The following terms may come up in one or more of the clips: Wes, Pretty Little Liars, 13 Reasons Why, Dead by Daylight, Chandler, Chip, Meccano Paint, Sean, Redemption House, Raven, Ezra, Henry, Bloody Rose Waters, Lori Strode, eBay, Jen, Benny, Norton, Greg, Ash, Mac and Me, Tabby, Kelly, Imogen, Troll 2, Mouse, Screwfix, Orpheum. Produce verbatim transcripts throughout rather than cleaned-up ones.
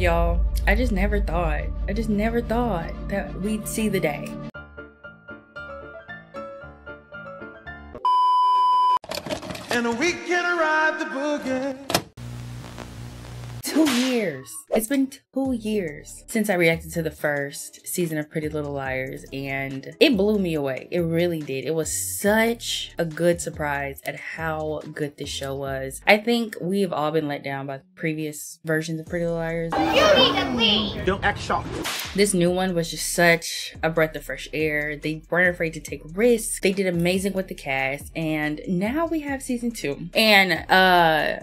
Y'all, I just never thought, I just never thought that we'd see the day. And a weekend arrived the boogie. Two years. It's been two years since I reacted to the first season of Pretty Little Liars, and it blew me away. It really did. It was such a good surprise at how good this show was. I think we have all been let down by previous versions of Pretty Little Liars. You need to leave! Don't act shocked. This new one was just such a breath of fresh air. They weren't afraid to take risks. They did amazing with the cast, and now we have season two. And, uh...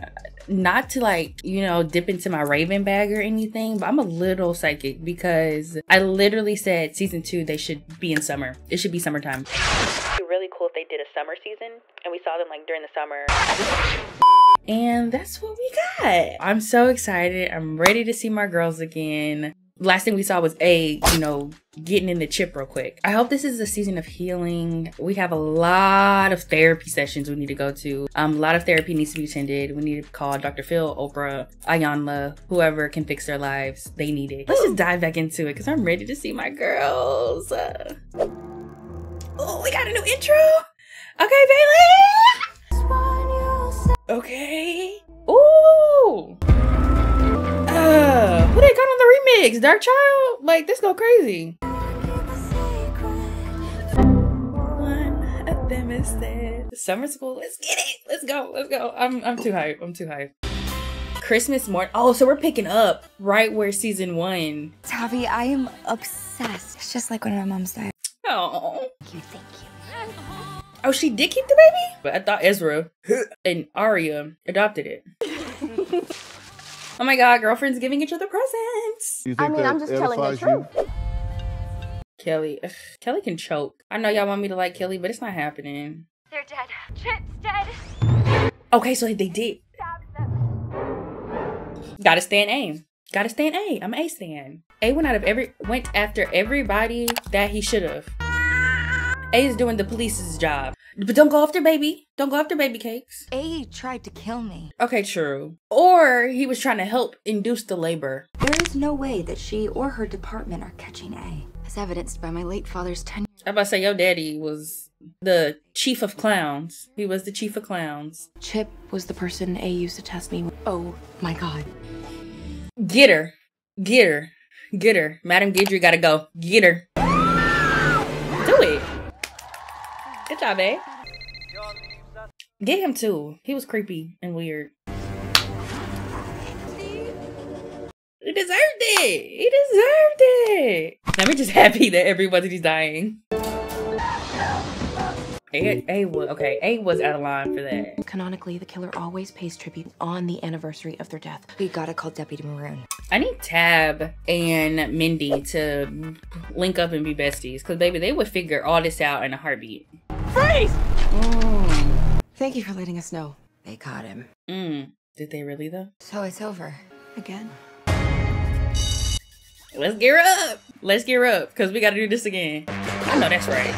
not to like, you know, dip into my Raven bag or anything, but I'm a little psychic because I literally said season two, they should be in summer. It should be summertime. It'd be really cool if they did a summer season and we saw them like during the summer. And that's what we got. I'm so excited. I'm ready to see my girls again. Last thing we saw was a, you know, getting into Chip real quick. I hope this is a season of healing. We have a lot of therapy sessions we need to go to. Um, a lot of therapy needs to be attended. We need to call Doctor Phil, Oprah, Ayanla, whoever can fix their lives. They need it. Let's just dive back into it because I'm ready to see my girls. Uh, oh, we got a new intro. Okay, Bailey. Okay. Ooh. Uh, who they got on the remix? Dark Child? Like, this go crazy. One of them is dead. Summer School. Let's get it. Let's go. Let's go. I'm I'm too hype. I'm too hyped. Christmas morning. Oh, so we're picking up right where season one. Tabby, I am obsessed. It's just like when my mom's died. Oh. Thank you. Thank you. Oh, she did keep the baby? But I thought Ezra and Aria adopted it. Oh my God, girlfriends giving each other presents. I mean, I'm just telling the truth. Kelly, ugh, Kelly can choke. I know y'all want me to like Kelly, but it's not happening. They're dead. Chip's dead. Okay, so they did. Stop them. Gotta stand A. Gotta stand A. I'm A stand. A went out of every, went after everybody that he should have. A is doing the police's job. But don't go after baby. Don't go after baby cakes. A tried to kill me. Okay, true. Or he was trying to help induce the labor. There is no way that she or her department are catching A, as evidenced by my late father's tenure. I about to say, your daddy was the chief of clowns. He was the chief of clowns. Chip was the person A used to test me. Oh my God. Get her. Get her. Get her. Madam Gidry gotta go. Get her. Do it. Good job, eh? Get him too. He was creepy and weird. He deserved it. He deserved it. I'm just happy that everybody's dying. A, A was okay. A was out of line for that. Canonically, the killer always pays tribute on the anniversary of their death. We gotta call Deputy Maroon. I need Tab and Mindy to link up and be besties, cause baby, they would figure all this out in a heartbeat. Freeze! Mm. Thank you for letting us know. They caught him. Mm. Did they really though? So it's over. Again. Let's gear up. Let's gear up. Cause we gotta do this again. I know that's right.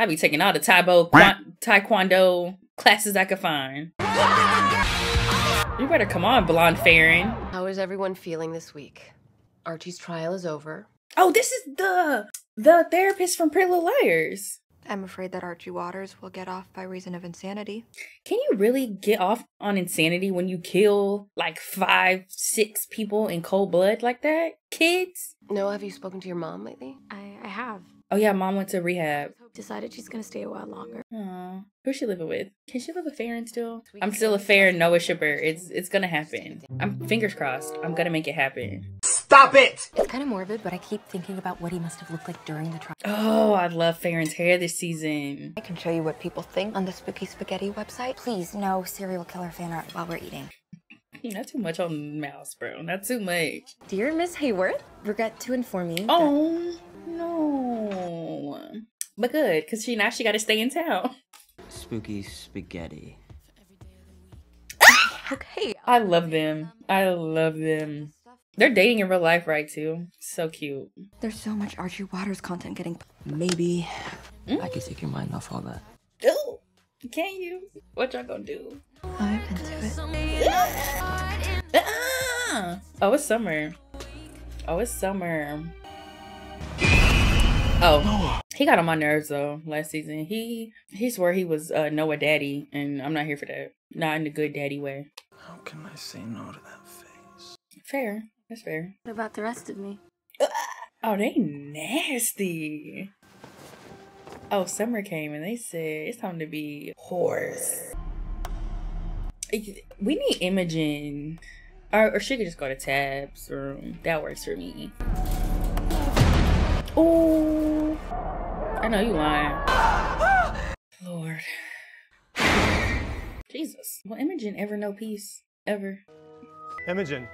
I be taking all the Taibo, Taekwondo classes I could find. You better come on, blonde Faran. How is everyone feeling this week? Archie's trial is over. Oh, this is the the therapist from Pretty Little Liars. I'm afraid that Archie Waters will get off by reason of insanity. Can you really get off on insanity when you kill like five, six people in cold blood like that? Kids? Noah, have you spoken to your mom lately? I, I have. Oh yeah, mom went to rehab. Decided she's gonna stay a while longer. Aww. Who's she living with? Can she live with Faran still? I'm still a Faran Noah shipper. It's it's gonna happen. I'm fingers crossed. I'm gonna make it happen. Stop it! It's kind of morbid, but I keep thinking about what he must have looked like during the trial. Oh, I love Faran's hair this season. I can show you what people think on the Spooky Spaghetti website. Please, no serial killer fan art while we're eating. Not too much on Mouse, bro. Not too much. Dear Miss Hayward, regret to inform you. Oh, that no. But good, because she now she got to stay in town. Spooky Spaghetti. Okay. I love them. I love them. They're dating in real life, right, too? So cute. There's so much Archie Waters content getting... Maybe mm? I could take your mind off all that. Ooh, can you? What y'all gonna do? I'm into it. Ah! Oh, it's summer. Oh, it's Summer. Oh, Noah. He got on my nerves though last season. He he swore he was uh, Noah daddy, and I'm not here for that. Not in the good daddy way. How can I say no to that face? Fair, that's fair. What about the rest of me? Oh, they nasty. Oh, Summer came and they said it's time to be whores. We need Imogen, or, or she could just go to Tab's room. That works for me. Oh, I know you lying. Lord. Jesus. Will Imogen ever know peace? Ever? Imogen.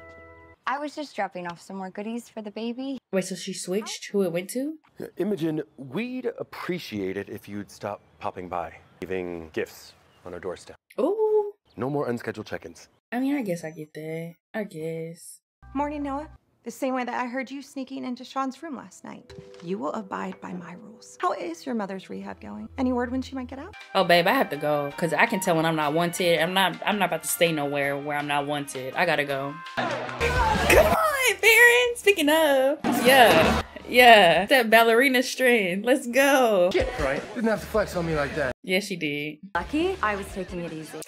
I was just dropping off some more goodies for the baby. Wait, so she switched who it went to? Uh, Imogen, we'd appreciate it if you'd stop popping by, leaving gifts on our doorstep. Ooh. No more unscheduled check-ins. I mean, I guess I get that. I guess. Morning, Noah. The same way that I heard you sneaking into Sean's room last night. You will abide by my rules. How is your mother's rehab going? Any word when she might get out? Oh, babe, I have to go because I can tell when I'm not wanted. I'm not. I'm not about to stay nowhere where I'm not wanted. I gotta go. Come on, Faran. Speaking of, yeah, yeah, that ballerina string. Let's go. Chip, right? Didn't have to flex on me like that. Yes, she did. Lucky, I was taking it easy.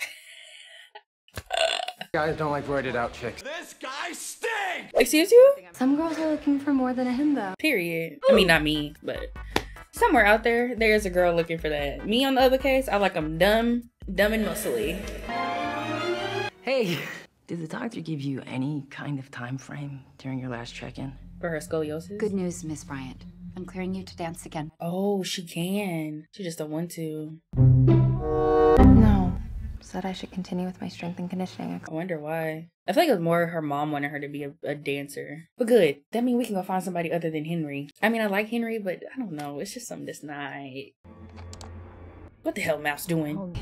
Guys don't like roided out chicks. This guy stinks! Excuse you? Some girls are looking for more than a himbo. Period. I mean, not me, but somewhere out there, there's a girl looking for that. Me, on the other case, I like them dumb, dumb and muscly. Hey, did the doctor give you any kind of time frame during your last check-in? For her scoliosis? Good news, Miss Bryant. I'm clearing you to dance again. Oh, she can. She just don't want to. Said I should continue with my strength and conditioning. I wonder why. I feel like it was more her mom wanted her to be a, a dancer. But good. That means we can go find somebody other than Henry. I mean, I like Henry, but I don't know. It's just something that's not... What the hell Mouse doing? Oh.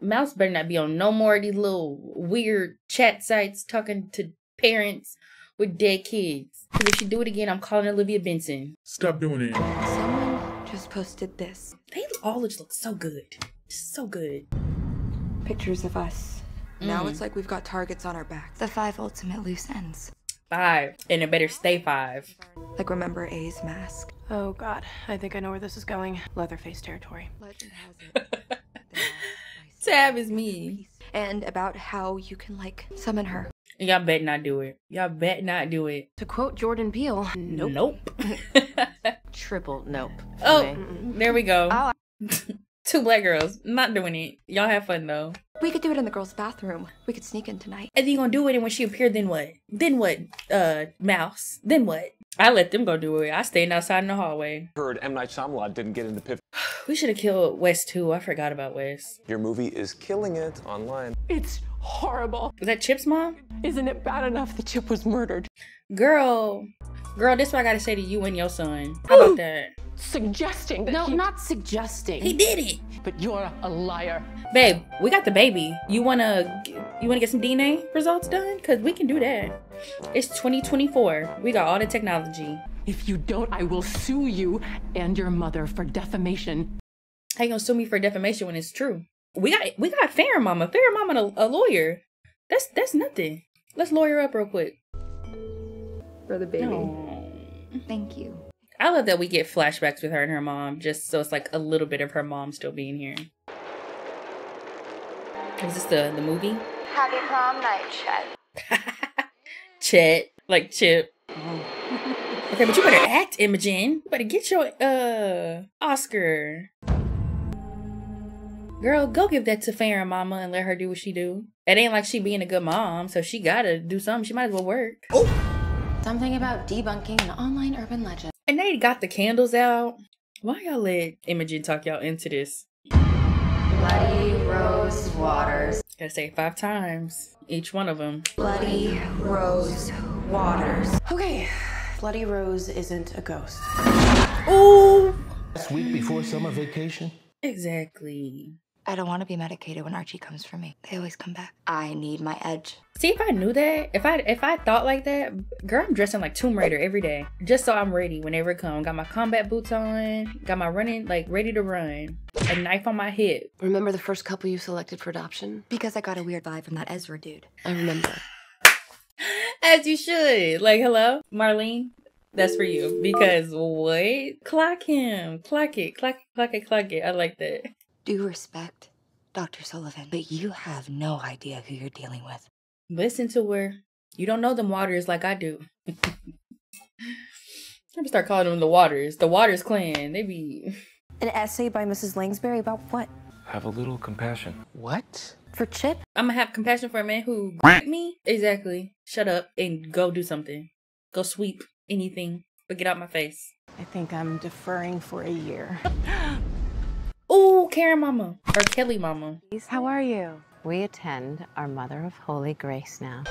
Mouse better not be on no more of these little weird chat sites talking to parents with dead kids. Because if she do it again, I'm calling Olivia Benson. Stop doing it. Someone just posted this. They all just look so good. Just so good. Pictures of us. Mm. Now it's like we've got targets on our back. The five ultimate loose ends. Five. And it better stay five. Like, remember A's mask? Oh, God. I think I know where this is going. Leatherface territory. Legend has it. Tab is me. And about how you can, like, summon her. Y'all bet not do it. Y'all bet not do it. To quote Jordan Peele, nope. Nope. Triple nope. Oh, mm-mm. There we go. Oh, I Two black girls. Not doing it. Y'all have fun though. We could do it in the girls' bathroom. We could sneak in tonight. And then you gonna do it, and when she appeared, then what? Then what, uh, Mouse? Then what? I let them go do it. I stayed outside in the hallway. Heard M. Night Shyamalan didn't get in the pit. We should have killed Wes too. I forgot about Wes. Your movie is killing it online. It's horrible. Is that Chip's mom? Isn't it bad enough that Chip was murdered? Girl. Girl, this is what I gotta say to you and your son. How about that? Suggesting that No, he... not suggesting. He did it. But you're a liar. Babe, we got the baby. You wanna you wanna get some D N A results done? Cause we can do that. It's twenty twenty-four. We got all the technology. If you don't, I will sue you and your mother for defamation. How you gonna sue me for defamation when it's true? We got we got Faran Mama. Faran Mama a, a lawyer. That's that's nothing. Let's lawyer up real quick. For the baby. No. Thank you. I love that we get flashbacks with her and her mom, just so it's like a little bit of her mom still being here. Is this the, the movie? Happy prom night, Chet. Chet. Like Chip. Oh. Okay, but you better act, Imogen. You better get your, uh, Oscar. Girl, go give that to Faran Mama and let her do what she do. It ain't like she being a good mom, so she gotta do something. She might as well work. Oh! Something about debunking an online urban legend. And they got the candles out. Why y'all let Imogen talk y'all into this? Bloody Rose Waters. Gotta say it five times. Each one of them. Bloody Rose Waters. Okay, Bloody Rose isn't a ghost. Ooh! Last week before summer vacation? Exactly. I don't want to be medicated when Archie comes for me. They always come back. I need my edge. See, if I knew that, if I if I thought like that, girl, I'm dressing like Tomb Raider every day. Just so I'm ready whenever it comes. Got my combat boots on. Got my running, like, ready to run. A knife on my hip. Remember the first couple you selected for adoption? Because I got a weird vibe from that Ezra dude. I remember. As you should. Like, hello? Marlene, that's for you. Because what? Clock him. Clock it. Clock it. Clock it. Clock it. I like that. Due respect, Doctor Sullivan, but you have no idea who you're dealing with. Listen to her. You don't know them Waters like I do. I'm gonna start calling them the Waters. The Waters clan. They be... An essay by Missus Langsbury about what? Have a little compassion. What? For Chip? I'm gonna have compassion for a man who grabbed me? Exactly. Shut up and go do something. Go sweep anything, but get out my face. I think I'm deferring for a year. Ooh, Karen Mama. Or Kelly Mama. How are you? We attend our Mother of Holy Grace now.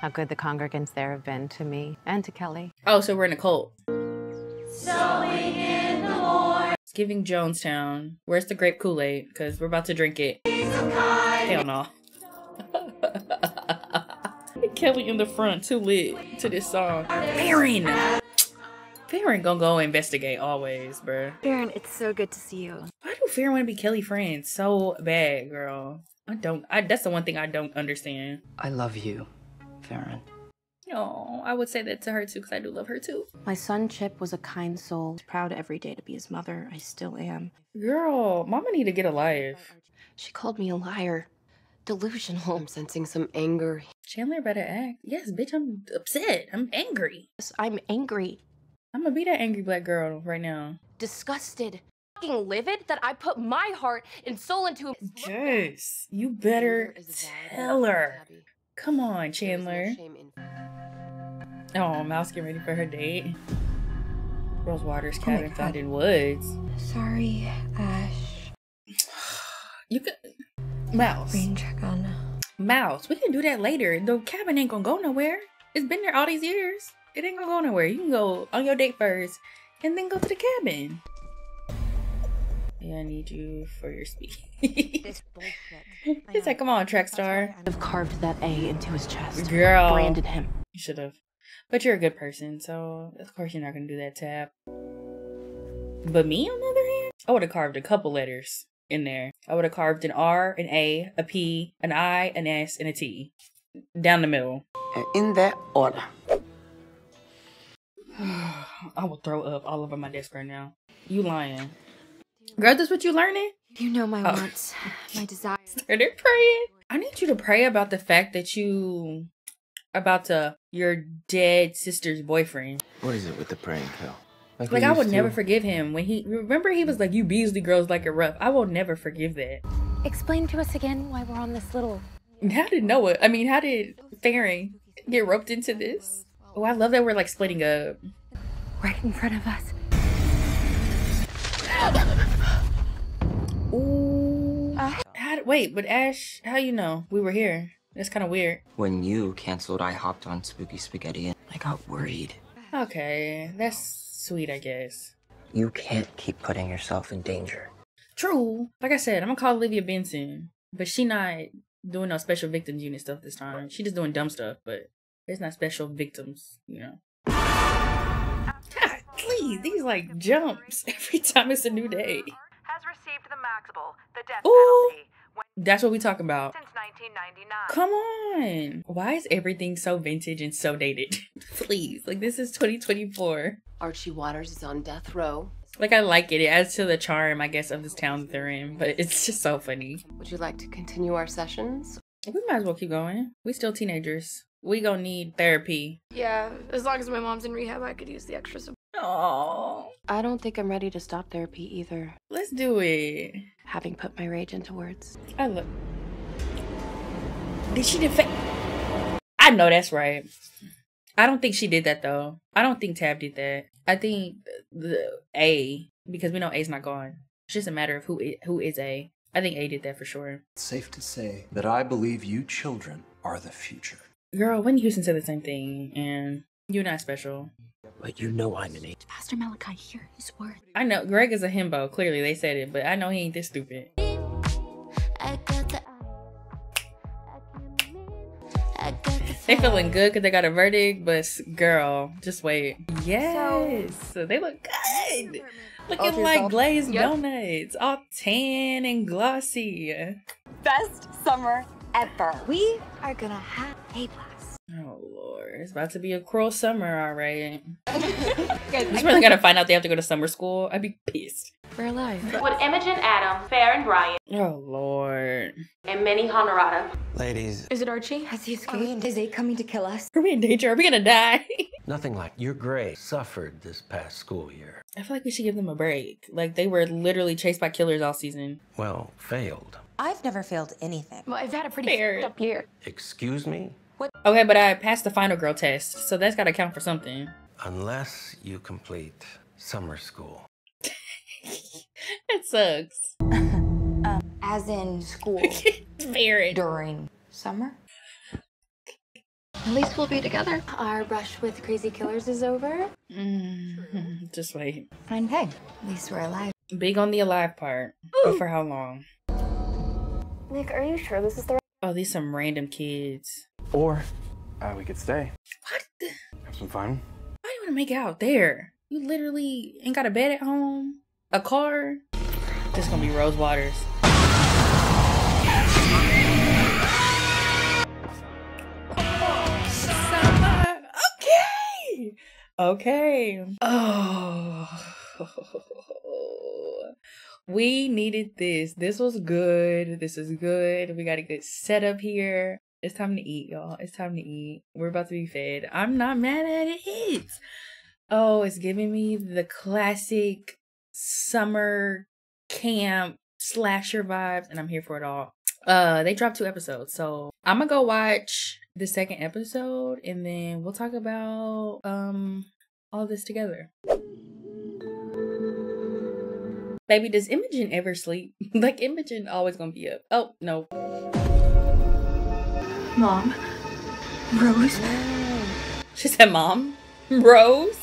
How good the congregants there have been to me and to Kelly. Oh, so we're in a cult. Sowing in the Lord. It's giving Jonestown. Where's the grape Kool-Aid? Because we're about to drink it. Hell no. Kelly in the front, too lit to this song. Faran! Faran gonna go investigate always, bruh. Faran, it's so good to see you. Why do Faran want to be Kelly friends so bad, girl? I don't, I, that's the one thing I don't understand. I love you, Faran. Oh, I would say that to her too, because I do love her too. My son Chip was a kind soul. I was proud every day to be his mother. I still am. Girl, mama need to get a life. She called me a liar. Delusional. I'm sensing some anger. Chandler better act. Yes, bitch, I'm upset. I'm angry. Yes, I'm angry. I'm gonna be that angry black girl right now. Disgusted. Fucking livid that I put my heart and soul into him. Yes, you better tell her. Come on, Chandler. Oh, Mouse getting ready for her date. Rose Waters cabin oh found in woods. Sorry, Ash. You could Mouse. Rain check on. Mouse, we can do that later. The cabin ain't gonna go nowhere. It's been there all these years. It ain't gonna go nowhere. You can go on your date first and then go to the cabin. Yeah, I need you for your speech. This bullshit. He's like, come on, track star. I've carved that A into his chest. Girl. Branded him. You should have. But you're a good person, so of course you're not gonna do that tab. But me, on the other hand, I would have carved a couple letters in there. I would have carved an R, an A, a P, an I, an S, and a T. Down the middle. And in that order. I will throw up all over my desk right now. You lying. Girl, that's what you learning? You know my oh. wants, my desires. Started praying. I need you to pray about the fact that you... About to your dead sister's boyfriend. What is it with the praying pill? Like, like I would to... never forgive him when he remember he was like, you Beasley girls like it rough. I will never forgive that. Explain to us again why we're on this little. How did Noah? I mean, how did Faran get roped into this? Oh, I love that we're like splitting up. Right in front of us. Ooh. Uh, how, wait, but Ash, how you know we were here? That's kind of weird. When you canceled, I hopped on Spooky Spaghetti and I got worried. Okay, that's sweet, I guess. You can't keep putting yourself in danger. True. Like I said, I'm gonna call Olivia Benson, but she not doing no special victims unit stuff this time. She just doing dumb stuff, but it's not special victims, you know. God, please, these like jumps every time it's a new day. Has received the maximal, the death penalty. That's what we talking about. Since nineteen ninety-nine. Come on. Why is everything so vintage and so dated? Please. Like, this is twenty twenty-four. Archie Waters is on death row. Like, I like it. It adds to the charm, I guess, of this town that they're in. But it's just so funny. Would you like to continue our sessions? We might as well keep going. We still teenagers. We gonna need therapy. Yeah. As long as my mom's in rehab, I could use the extra support. Aww. I don't think I'm ready to stop therapy either. Let's do it. Having put my rage into words. I look. Did she defect? I know that's right. I don't think she did that though. I don't think Tab did that. I think the A, because we know A's not gone. It's just a matter of who is, who is A. I think A did that for sure. It's safe to say that I believe you children are the future. Girl, Whitney Houston said the same thing, and you're not special. But you know I'm an eight. Pastor Malachi, hear his word. I know Greg is a himbo. Clearly, they said it, but I know he ain't this stupid. I got the, I got the they feeling good because they got a verdict, but girl, just wait. Yes, so they look good. Looking like glazed yep. donuts, all tan and glossy. Best summer ever. We are gonna have a blast. Oh Lord, it's about to be a cruel summer, all right. I just really gotta find out they have to go to summer school. I'd be pissed. We're alive. With Imogen, Adam, Faran, Ryan. Oh Lord. And Minnie Honorata. Ladies. Is it Archie? Has he escaped? Is he coming to kill us? Are we in danger? Are we gonna die? Nothing like your grade suffered this past school year. I feel like we should give them a break. Like they were literally chased by killers all season. Well, failed. I've never failed anything. Well, I've had a pretty f***ed up year. Excuse me? What? Okay, but I passed the final girl test, so that's gotta count for something. Unless you complete summer school. It sucks. um, as in school. Fair. During summer? At least we'll be together. Our brush with crazy killers is over. Mm-hmm. Just wait. Fine, hey. At least we're alive. Big on the alive part. Ooh. But for how long? Nick, are you sure this is the right? Oh, these some random kids. Or uh, we could stay. What? The? Have some fun. Why do you want to make out there? You literally ain't got a bed at home, a car. This gonna be Rose Waters. Okay. Okay. Oh. We needed this. This was good. This is good. We got a good setup here. It's time to eat, y'all. It's time to eat. We're about to be fed. I'm not mad at it. Oh, it's giving me the classic summer camp slasher vibes, and I'm here for it all. Uh, they dropped two episodes, so I'm gonna go watch the second episode, and then we'll talk about um all this together. Baby, does Imogen ever sleep? Like, Imogen always gonna be up. Oh, no. Mom. Rose. She said, Mom. Rose.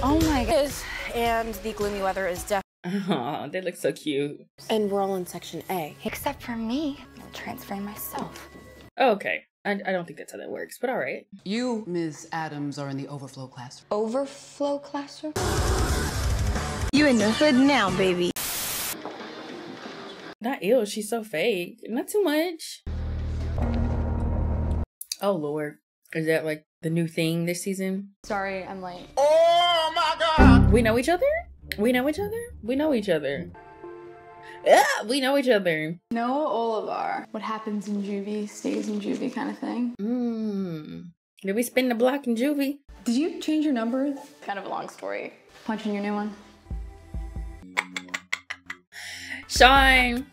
Oh my God. And the gloomy weather is definitely. Oh, they look so cute. And we're all in section A. Except for me. I'm transferring myself. Okay. I, I don't think that's how that works, but all right. You, Miz Adams, are in the overflow classroom. Overflow classroom? You in the hood now, baby. Not ill, she's so fake. Not too much. Oh Lord. Is that like the new thing this season? Sorry, I'm late. Oh my God! We know each other? We know each other? We know each other. Ah, we know each other. Noah Olivar. What happens in juvie stays in juvie kind of thing. Mmm. Did we spin the block in juvie? Did you change your number? Kind of a long story. Punch in your new one. Sean,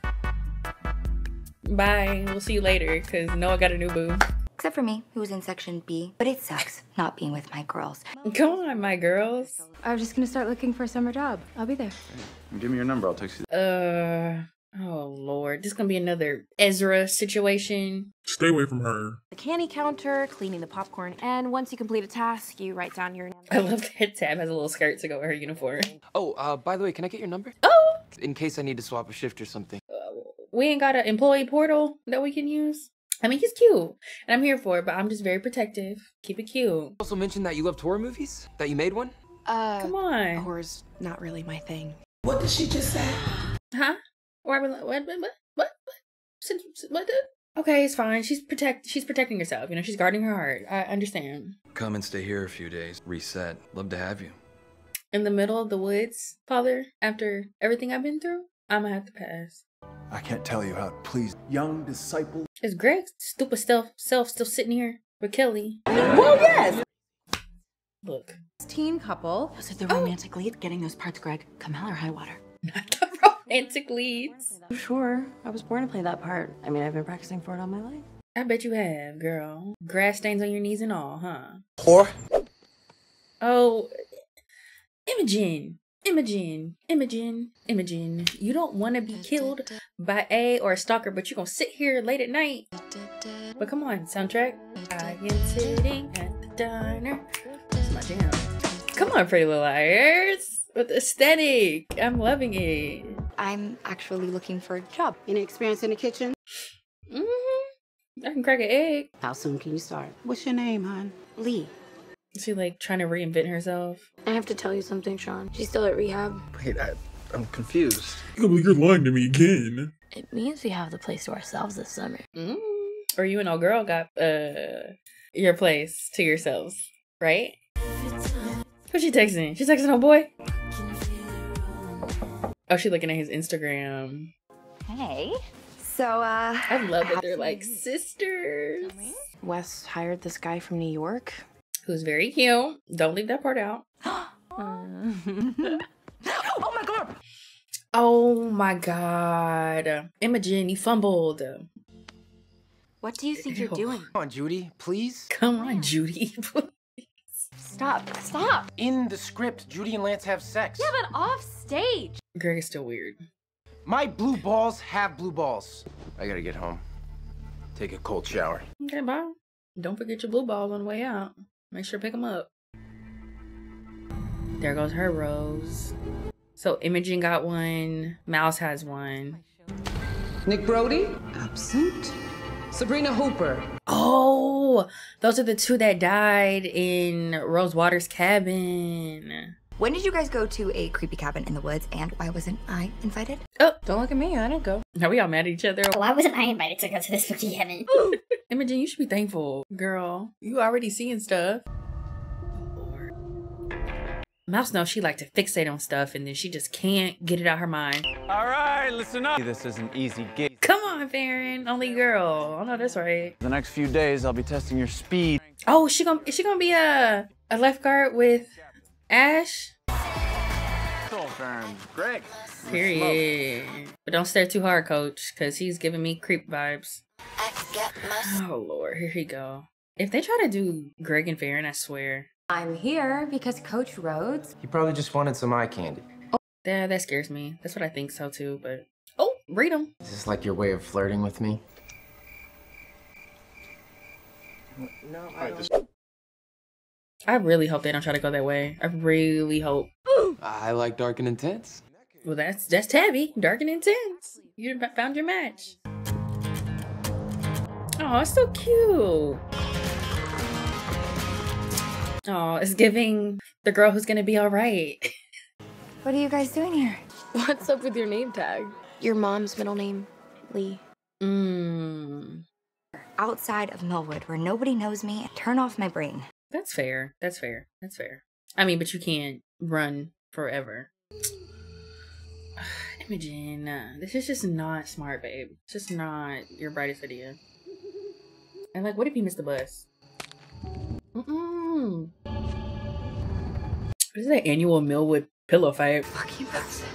bye. We'll see you later, because Noah got a new boo. Except for me, who was in section B. But it sucks not being with my girls. Come on, my girls. I'm just going to start looking for a summer job. I'll be there. Hey, give me your number. I'll text you. Uh, oh, Lord. This is going to be another Ezra situation. Stay away from her. The candy counter, cleaning the popcorn. And once you complete a task, you write down your number. I love that Tab has a little skirt to go with her uniform. Oh, uh, by the way, can I get your number? Oh! In case I need to swap a shift or something. Uh, we ain't got an employee portal that we can use. I mean, he's cute, and I'm here for it, but I'm just very protective. Keep it cute. Also mentioned that you loved horror movies? That you made one? Uh, Come on. Horror's not really my thing. What did she just say? Huh? What? What? What? What? What? What? Okay, it's fine. She's protect. She's protecting herself. You know, she's guarding her heart. I understand. Come and stay here a few days. Reset. Love to have you. In the middle of the woods, Father, after everything I've been through, I'm gonna have to pass. I can't tell you how to please young disciple. Is Greg's stupid self, self still sitting here with Kelly? Well, yes! Look. Teen couple. Was it the romantic oh. lead? Getting those parts, Greg. Come hell or high water. Not the romantic leads. I'm sure. I was born to play that part. I mean, I've been practicing for it all my life. I bet you have, girl. Grass stains on your knees and all, huh? Or? Oh. Imogen, Imogen, Imogen, Imogen. You don't want to be killed by A or a stalker, but you're going to sit here late at night. But come on, soundtrack. I am sitting at the diner. That's my jam. Come on, Pretty Little Liars. With aesthetic. I'm loving it. I'm actually looking for a job. Any experience in the kitchen? Mm-hmm. I can crack an egg. How soon can you start? What's your name, hon? Lee. Is she like trying to reinvent herself? I have to tell you something, Sean. She's still at rehab. Wait, I, I'm confused. I can't believe you're lying to me again. It means we have the place to ourselves this summer. Mm. Or you and old girl got uh your place to yourselves, right? Who's she texting? She texting old boy? Oh, she looking at his Instagram. Hey. So, uh... I love that they're like sisters. Wes hired this guy from New York. Who's very cute. Don't leave that part out. Oh my god! Oh my god. Imogen, you fumbled. What do you think Ew. You're doing? Come on, Judy, please. Come on, Judy, please. Stop, stop. In the script, Judy and Lance have sex. Yeah, but off stage. Greg is still weird. My blue balls have blue balls. I gotta get home. Take a cold shower. Okay, bye. Don't forget your blue balls on the way out. Make sure to pick them up. There goes her rose. So Imogen got one. Mouse has one. Nick Brody? Absent. Sabrina Hooper. Oh, those are the two that died in Rose Waters' cabin. When did you guys go to a creepy cabin in the woods, and why wasn't I invited? Oh, don't look at me. I didn't go. Now we all mad at each other. Why wasn't I invited to go to this spooky cabin? Imogen, you should be thankful, girl. You already seeing stuff. Mouse knows she like to fixate on stuff, and then she just can't get it out her mind. All right, listen up. This is an easy gig. Come on, Faran, only girl. I know that's right. The next few days, I'll be testing your speed. Oh, she gonna is she gonna be a a lifeguard with Ash? Greg. Period. But don't stare too hard, Coach, cause he's giving me creep vibes. Oh Lord, here he go. If they try to do Greg and Faran, I swear. I'm here because Coach Rhodes. He probably just wanted some eye candy. Oh, yeah, that scares me. That's what I think so too, but... Oh, read them. Is this like your way of flirting with me? No, I don't. I really hope they don't try to go that way. I really hope. Ooh. I like dark and intense. Well, that's, that's Tabby. Dark and intense. You found your match. Oh, it's so cute. Oh, it's giving the girl who's gonna be all right. What are you guys doing here? What's up with your name tag? Your mom's middle name, Lee. Mmm. Outside of Millwood, where nobody knows me, and turn off my brain. That's fair. That's fair. That's fair. I mean, but you can't run forever. Imogen, this is just not smart, babe. It's just not your brightest idea. And like, what if you missed the bus? Mm-mm. This is that annual Millwood pillow fight. Fucking person.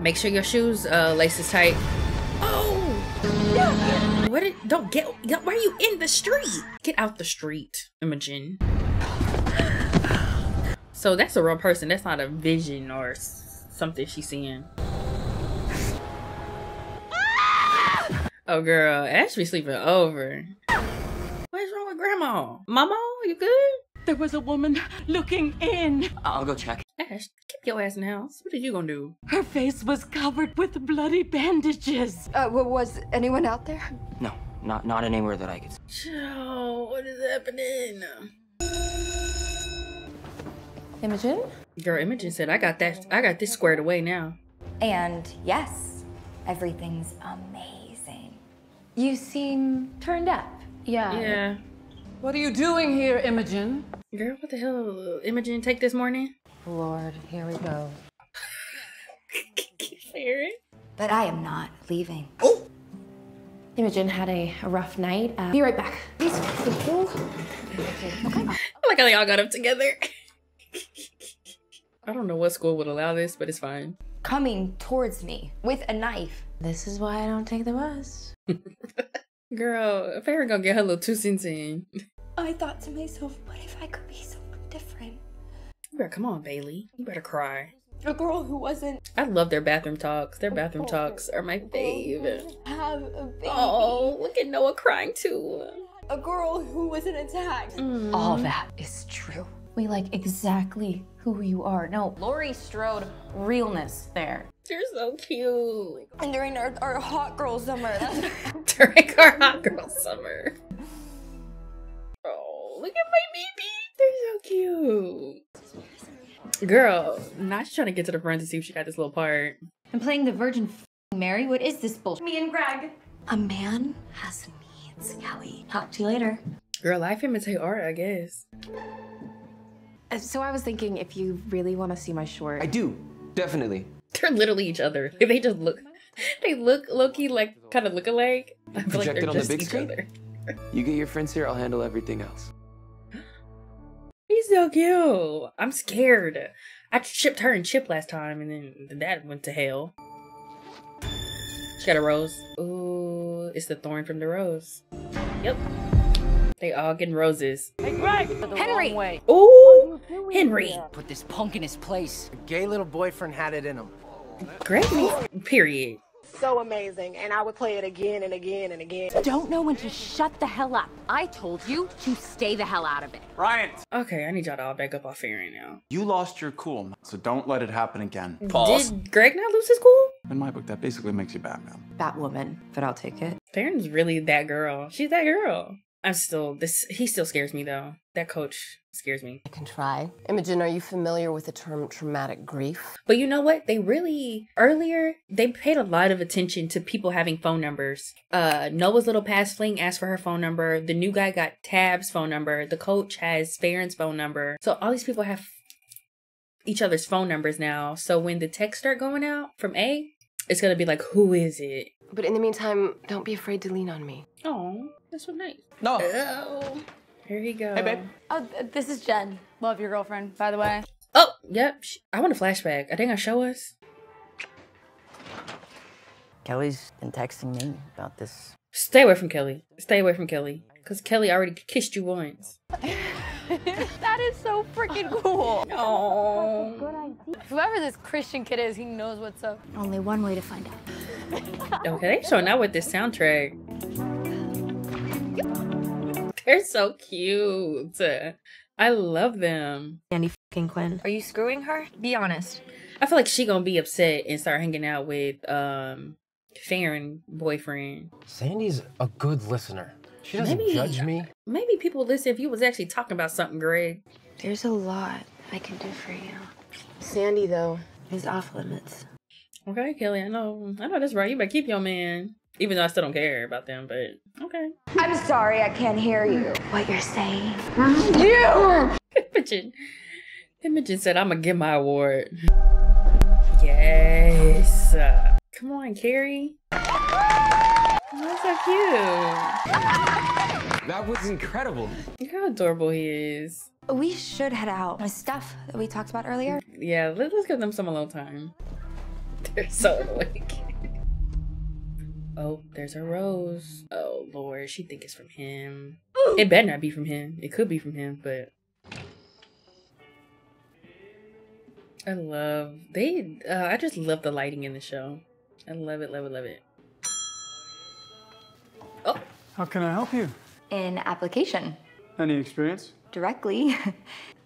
Make sure your shoes uh laces tight. Oh yeah. What did, don't get why are you in the street? Get out the street, Imogen. So that's a real person, that's not a vision or something she's seeing. Ah! Oh girl, Ash be sleeping over. What's wrong with Grandma? Mama, you good? There was a woman looking in. I'll go check. Ash, keep your ass in the house. What are you gonna do? Her face was covered with bloody bandages. Uh, was anyone out there? No, not not anywhere that I could see. Oh, what is happening? Imogen? Girl, Imogen said, I got that. I got this squared away now. And yes, everything's amazing. You seem turned up. Yeah. Yeah. What are you doing here, Imogen? Girl, what the hell? Imogen, take this morning? Lord, here we go. But I am not leaving. Oh! Imogen had a, a rough night. Uh, be right back. Please. Okay. I like how they all got up together. I don't know what school would allow this, but it's fine. Coming towards me with a knife. This is why I don't take the bus. Girl, Faran gonna get her little two cents in. I thought to myself, what if I could be someone different? You better come on, Bailey. You better cry. A girl who wasn't. I love their bathroom talks. Their bathroom talks are my fave. Have a baby. Oh, look at Noah crying too. A girl who wasn't attacked. Mm. All that is true. We like exactly who you are. No, Lori Strode realness there. You're so cute. And during our, our hot girl summer. During our hot girl summer. Oh, look at my baby. They're so cute. Girl, now she's trying to get to the front to see if she got this little part. I'm playing the virgin Mary, what is this bullshit? Me and Greg. A man has needs, Kelly. Talk to you later. Girl, life imitate art, I guess. So I was thinking, if you really want to see my short. I do, definitely. They're literally each other. If they just look, they look low-key like kind of look alike. I feel like they're on just the big each other. You get your friends here, I'll handle everything else. He's so cute. I'm scared. I shipped her and Chip last time, and then that went to hell. She got a rose. Ooh, it's the thorn from the rose. Yep. They all getting roses. Hey, Greg! Henry! Ooh! Henry! Put this punk in his place. A gay little boyfriend had it in him. Greg? Period. So amazing, and I would play it again and again and again. Don't know when to shut the hell up. I told you to stay the hell out of it. Ryan! Okay, I need y'all to all back up off here right now. You lost your cool, so don't let it happen again. Pause. Did Greg not lose his cool? In my book, that basically makes you Batman. Batwoman, but I'll take it. Faran's really that girl. She's that girl. I'm still, this, he still scares me though. That coach scares me. I can try. Imogen, are you familiar with the term traumatic grief? But you know what? They really, earlier, they paid a lot of attention to people having phone numbers. Uh, Noah's little past fling asked for her phone number. The new guy got Tab's phone number. The coach has Faran's phone number. So all these people have each other's phone numbers now. So when the texts start going out from A, it's gonna be like, who is it? But in the meantime, don't be afraid to lean on me. Oh. That's so nice. No. Oh, here he goes. Hey, babe. Oh, this is Jen. Love your girlfriend, by the way. Oh, yep. I want a flashback. I think I show us. Kelly's been texting me about this. Stay away from Kelly. Stay away from Kelly. Because Kelly already kissed you once. That is so freaking cool. Oh. Good idea. Whoever this Christian kid is, he knows what's up. Only one way to find out. Okay, so now with this soundtrack. They're so cute. I love them. Andy fucking Quinn. Are you screwing her? Be honest. I feel like she gonna be upset and start hanging out with um Faran boyfriend. Sandy's a good listener. She doesn't maybe, judge me. Maybe people listen if you was actually talking about something, Greg. There's a lot I can do for you. Sandy though is off limits. Okay, Kelly, I know. I know that's right. You better keep your man. Even though I still don't care about them, but okay. I'm sorry, I can't hear you. What you're saying? You! Imogen. Imogen said, I'm gonna get my award. Yes. Uh, come on, Carrie. That's so cute. That was incredible. Look how adorable he is. We should head out. My stuff that we talked about earlier. Yeah, let's, let's give them some alone time. They're so like. Oh, there's a rose. Oh, Lord, she think it's from him. Ooh. It better not be from him. It could be from him, but... I love... They... Uh, I just love the lighting in the show. I love it, love it, love it. Oh. How can I help you? In application. Any experience? Directly.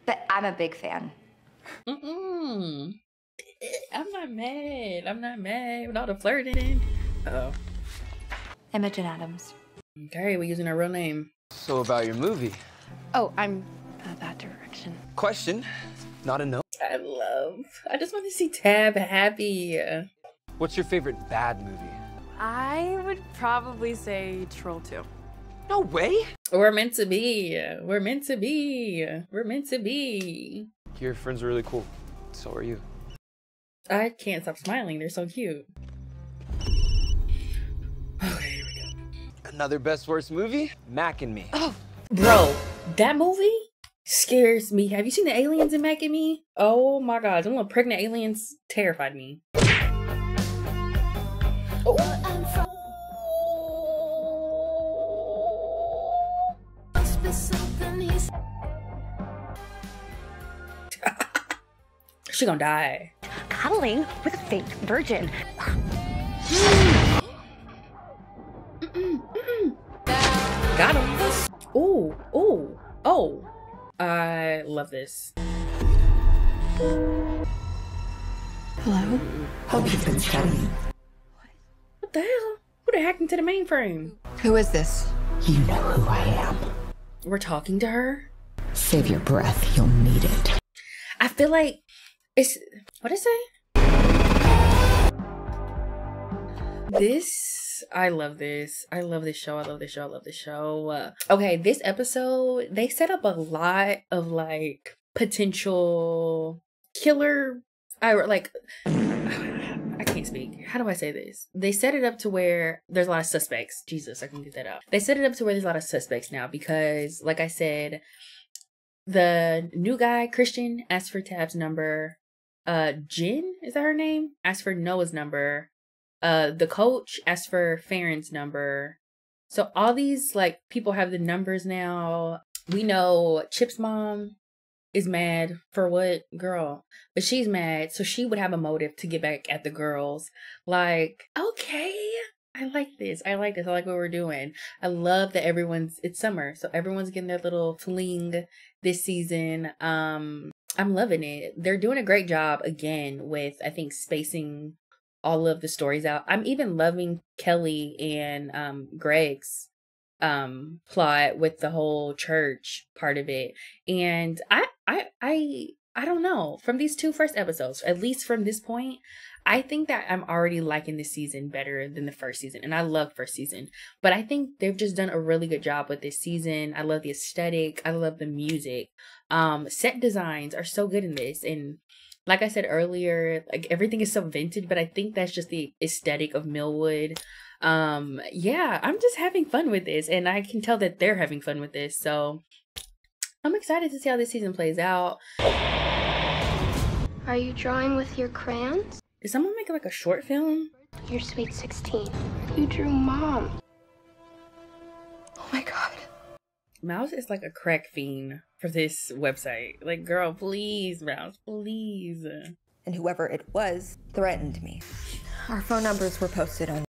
But I'm a big fan. Mm-mm. I'm not mad. I'm not mad with all the flirting. Uh-oh. Imogen Adams. Okay, we're using our real name. So about your movie. Oh, I'm uh, that direction. Question, not a no. I love, I just want to see Tab happy. What's your favorite bad movie? I would probably say Troll two. No way. We're meant to be, we're meant to be, we're meant to be. Your friends are really cool, so are you. I can't stop smiling, they're so cute. Okay, here we go. Another best worst movie? Mac and Me. Oh, bro, that movie scares me. Have you seen the aliens in Mac and Me? Oh my God, them little pregnant aliens terrified me. Oh. I'm so must be something he's she gonna die. Cuddling with a fake virgin. Got him. Ooh, ooh, oh. I love this. Hello? Hope you've been studying. What? What the hell? Who the heck into the mainframe? Who is this? You know who I am. We're talking to her? Save your breath, you'll need it. I feel like it's, what did it say? This, I love this. I love this show. I love this show. I love this show. Uh, okay, this episode, they set up a lot of like potential killer, I like, I can't speak. How do I say this? They set it up to where there's a lot of suspects. Jesus, I can get that out. They set it up to where there's a lot of suspects now because, like I said, the new guy, Christian, asked for Tab's number. Uh, Jen, is that her name? Asked for Noah's number. Uh, the coach asked for Faran's number. So all these, like, people have the numbers now. We know Chip's mom is mad for what? Girl. But she's mad, so she would have a motive to get back at the girls. Like, okay, I like this. I like this. I like what we're doing. I love that everyone's, it's summer, so everyone's getting their little fling this season. Um, I'm loving it. They're doing a great job, again, with, I think, spacing all of the stories out. I'm even loving Kelly and um, Greg's um, plot with the whole church part of it. And I, I, I, I don't know, from these two first episodes, at least from this point, I think that I'm already liking this season better than the first season. And I love first season, but I think they've just done a really good job with this season. I love the aesthetic. I love the music. Um, set designs are so good in this. And like I said earlier, like everything is so vintage, but I think that's just the aesthetic of Millwood. Um, yeah, I'm just having fun with this, and I can tell that they're having fun with this. So I'm excited to see how this season plays out. Are you drawing with your crayons? Is someone making like a short film? You're sweet sixteen. You drew mom. Oh my God. Mouse is like a crack fiend for this website. Like, girl, please, Mouse, please. And whoever it was threatened me. Our phone numbers were posted on.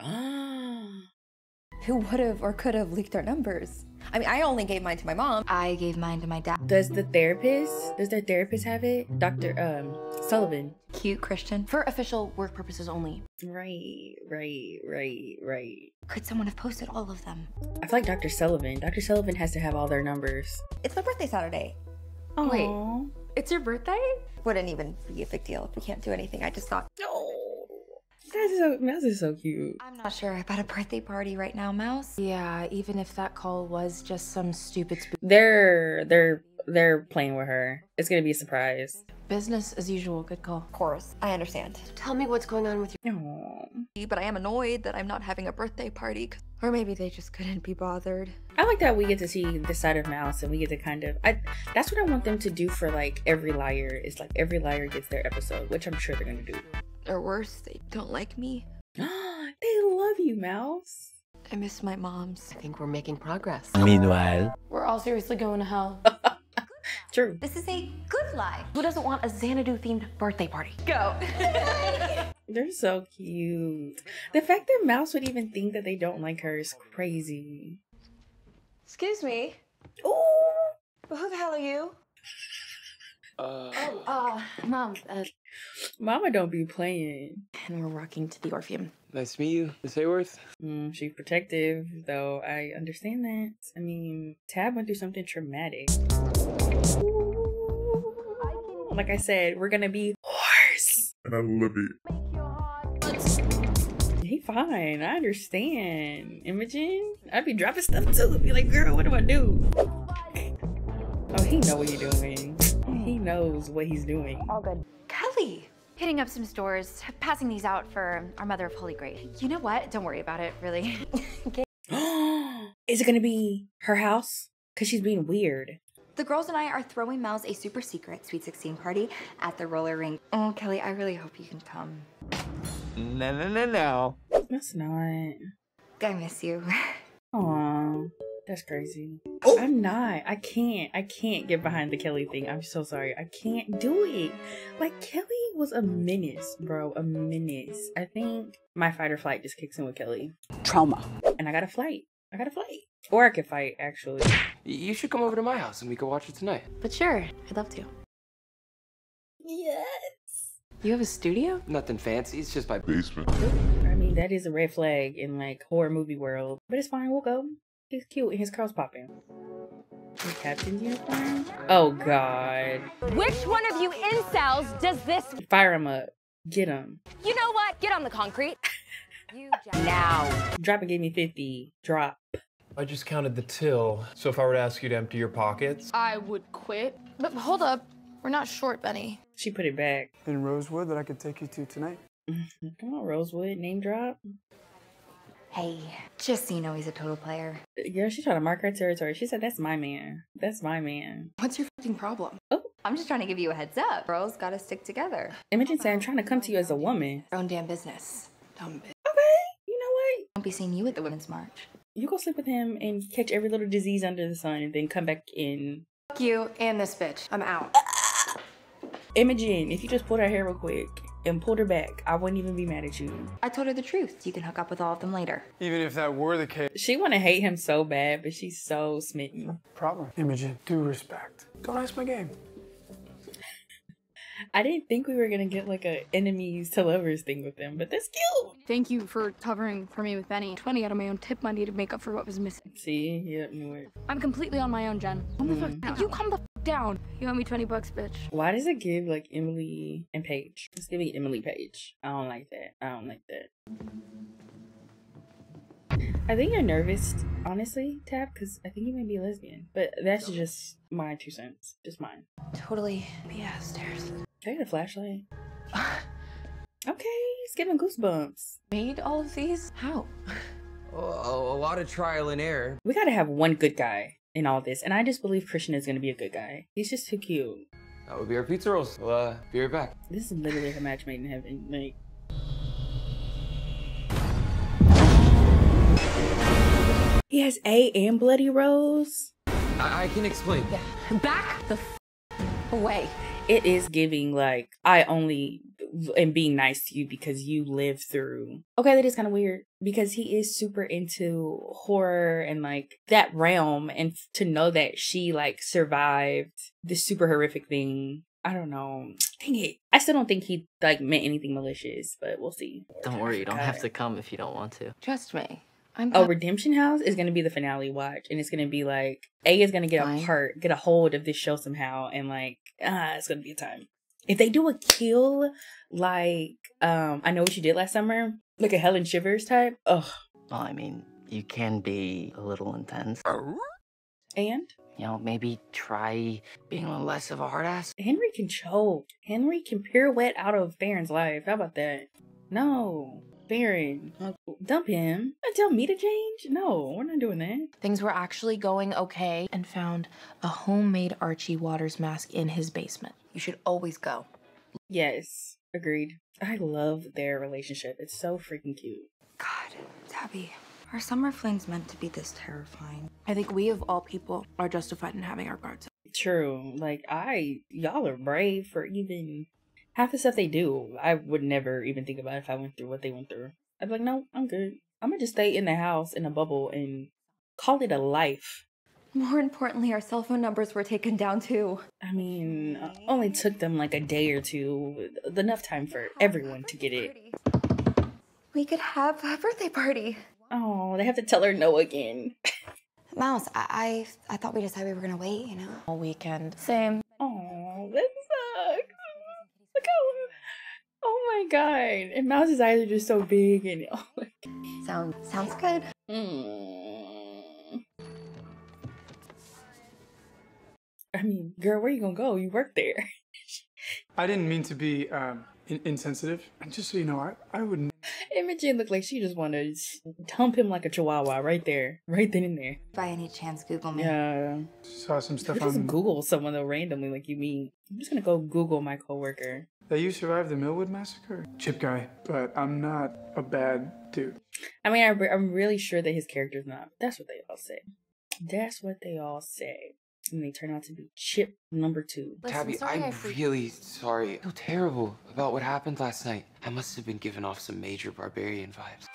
Who would have or could have leaked our numbers? I mean, I only gave mine to my mom. I gave mine to my dad. Does the therapist, does their therapist have it? Doctor Um Sullivan. Cute, Christian. For official work purposes only. Right, right, right, right. Could someone have posted all of them? I feel like Doctor Sullivan. Doctor Sullivan has to have all their numbers. It's my birthday Saturday. Oh, wait. It's your birthday? Wouldn't even be a big deal if we can't do anything. I just thought. No. That's so, Mouse is so cute. I'm not sure about a birthday party right now, Mouse. Yeah, even if that call was just some stupid. Sp they're they're they're playing with her. It's gonna be a surprise. Business as usual. Good call. Of course, I understand. Tell me what's going on with you. Aww. But I am annoyed that I'm not having a birthday party, or maybe they just couldn't be bothered. I like that we get to see this side of Mouse, and we get to kind of. I that's what I want them to do for like every liar. Is like every liar gets their episode, which I'm sure they're gonna do. Or worse, they don't like me. They love you, Mouse. I miss my mom's. I think we're making progress. Meanwhile, we're all seriously going to hell. True. This is a good lie. Who doesn't want a Xanadu-themed birthday party? Go. They're so cute. The fact that Mouse would even think that they don't like her is crazy. Excuse me. Oh, well, who the hell are you? Uh, oh, uh, Mom. Uh, Mama don't be playing. And we're walking to the Orpheum. Nice to meet you, Miss Hayworth. Mm, she's protective, though I understand that. I mean, Tab went through something traumatic. Ooh. Like I said, we're gonna be horse. And I love it. He fine, I understand. Imogen, I'd be dropping stuff too. Be like, girl, what do I do? Oh, he know what you're doing. He knows what he's doing. All good. Kelly! Hitting up some stores, passing these out for our Mother of Holy Grail. You know what? Don't worry about it, really. Is it gonna be her house? Because she's being weird. The girls and I are throwing Mouse a super secret Sweet sixteen party at the roller rink. Oh, Kelly, I really hope you can come. No, no, no, no. That's not. I miss you. Aww. That's crazy. Oh. I'm not. I can't. I can't get behind the Kelly thing. I'm so sorry. I can't do it. Like, Kelly was a menace, bro. A menace. I think my fight or flight just kicks in with Kelly. Trauma. And I got a flight. I got a flight. Or I could fight, actually. You should come over to my house and we could watch it tonight. But sure. I'd love to. Yes. You have a studio? Nothing fancy. It's just my basement. I mean, that is a red flag in, like, horror movie world. But it's fine. We'll go. He's cute and his curls popping. The captain's uniform? Oh, God. Which one of you incels does this? Fire him up. Get him. You know what? Get on the concrete. You just now. Drop and give me fifty. Drop. I just counted the till. So if I were to ask you to empty your pockets, I would quit. But hold up, we're not short, Benny. She put it back. In Rosewood that I could take you to tonight. Come on, Rosewood, name drop. Hey, just so you know, he's a total player. Girl, she's trying to mark her territory. She said, that's my man. That's my man. What's your fucking problem? Oh. I'm just trying to give you a heads up. Girls gotta stick together. Imogen said, I'm trying to come to you as a woman. Your own damn business. Dumb bitch. Okay, you know what? Don't be seeing you at the Women's March. You go sleep with him and catch every little disease under the sun and then come back in. Fuck you and this bitch. I'm out. Imogen, if you just pulled her hair real quick and pulled her back, I wouldn't even be mad at you. I told her the truth. You can hook up with all of them later. Even if that were the case. She want to hate him so bad, but she's so smitten. Problem. Imogen, due respect. Don't ice my game. I didn't think we were going to get like a enemies to lovers thing with them, but that's cute. Thank you for covering for me with Benny. twenty out of my own tip money to make up for what was missing. See? Yeah, knew it. I'm completely on my own, Jen. Come mm. the fuck down. You come the fuck down. You owe me twenty bucks, bitch. Why does it give like Emily and Paige? It's giving Emily Paige. I don't like that. I don't like that. I think you're nervous, honestly, Tab, because I think you may be a lesbian. But that's just my two cents. Just mine. Totally. Yeah, upstairs. Can I get a flashlight? Okay, it's giving goosebumps. Made all of these? How? A, a lot of trial and error. We gotta have one good guy in all this, and I just believe Christian is gonna be a good guy. He's just too cute. That would be our pizza rolls. We'll uh, be right back. This is literally a match made in heaven. Like, he has A and Bloody Rose. I, I can explain. Yeah. Back the f away. It is giving like, I only am being nice to you because you live through. Okay, that is kind of weird because he is super into horror and like that realm, and to know that she like survived this super horrific thing. I don't know. Dang it. I still don't think he like meant anything malicious, but we'll see. Don't worry, you don't have to come if you don't want to. Trust me. I'm oh, Redemption House is going to be the finale watch, and it's going to be like, A is going to get Fine. a part, get a hold of this show somehow, and like, ah, it's going to be a time. If they do a kill, like, um, I Know What You Did Last Summer, like a Helen Shivers type, ugh. Well, I mean, you can be a little intense. And? You know, maybe try being a little less of a hard ass. Henry can choke. Henry can pirouette out of Faran's life. How about that? No. Faran, dump him and tell me to change? No, we're not doing that. Things were actually going okay and found a homemade Archie Waters mask in his basement. You should always go. Yes, agreed. I love their relationship. It's so freaking cute. God, Tabby, our summer flame's meant to be this terrifying. I think we of all people are justified in having our guards up. True. Like, I, y'all are brave for even... half the stuff they do, I would never even think about if I went through what they went through. I'd be like, no, I'm good. I'm gonna just stay in the house in a bubble and call it a life. More importantly, our cell phone numbers were taken down too. I mean, it only took them like a day or two. Enough time for everyone to get it. We could have a birthday party. Oh, they have to tell her no again. Mouse, I, I I thought we decided we were gonna wait, you know? All weekend. Same. Oh, that's oh my god, and Mouse's eyes are just so big and oh my god. Sound, sounds good. Mm. I mean, girl, where you gonna go? You work there. I didn't mean to be um, in insensitive. Just so you know, I, I wouldn't. Imogen looked like she just wanted to dump him like a chihuahua right there, right then and there. By any chance, Google me. Yeah. Saw some stuff Who on- just Google someone though randomly like you mean. I'm just gonna go Google my coworker. That you survived the Millwood massacre? Chip guy, but I'm not a bad dude. I mean, I re I'm really sure that his character's not. That's what they all say. That's what they all say. And they turn out to be Chip number two. Listen, Tabby, sorry, I'm really sorry. I feel terrible about what happened last night. I must have been giving off some major barbarian vibes.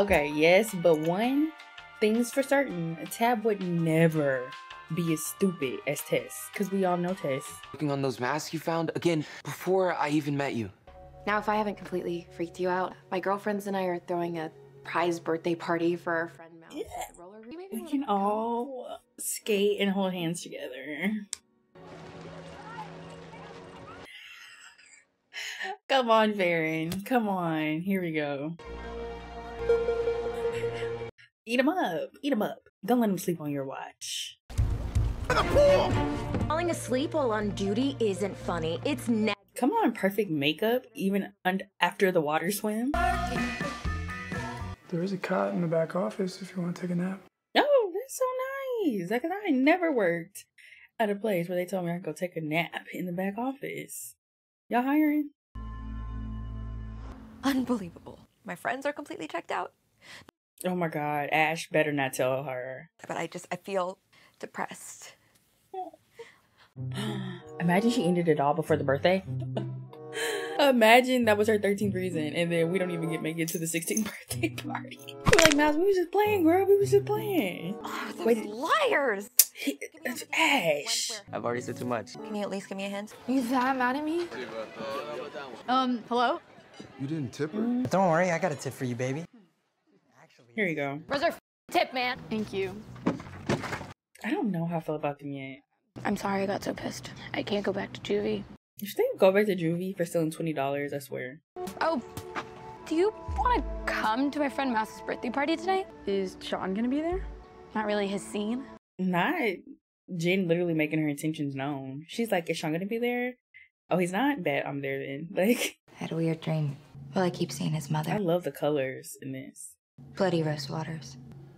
Okay, yes, but one thing's for certain. Tab would never be as stupid as Tess, because we all know Tess. Looking on those masks you found, again, before I even met you. Now, if I haven't completely freaked you out, my girlfriends and I are throwing a prize birthday party for our friend Mouse. Yeah. Roller we can all go. Skate and hold hands together. Come on, Faran. Come on. Here we go. Eat him up. Eat him up. Don't let him sleep on your watch. The pool! Falling asleep while on duty isn't funny. It's ne- Come on, perfect makeup, even un after the water swim. There is a cot in the back office if you want to take a nap. Oh, that's so nice. Like, I never worked at a place where they told me I could go take a nap in the back office. Y'all hiring? Unbelievable. My friends are completely checked out. Oh my God, Ash better not tell her. But I just, I feel depressed. Imagine she ended it all before the birthday. Imagine that was her thirteenth reason, and then we don't even get make it to the sixteenth birthday party. We're like, Mouse, we was just playing, girl. We was just playing. Oh, those Wait, liars! He, that's Ash. I've already said too much. Can you at least give me a hint? You that mad at me? Um, hello? You didn't tip her? Mm. Don't worry, I got a tip for you, baby. Actually, here you go. Where's our tip, man? Thank you. I don't know how I feel about them yet. I'm sorry I got so pissed. I can't go back to juvie. You should go back to juvie for stealing twenty dollars, I swear. Oh, do you want to come to my friend Mouse's birthday party tonight? Is Sean going to be there? Not really his scene. Not Jen literally making her intentions known. She's like, is Sean going to be there? Oh, he's not? Bet I'm there then. Like, I had a weird dream. Well, I keep seeing his mother. I love the colors in this. Bloody Rose Waters.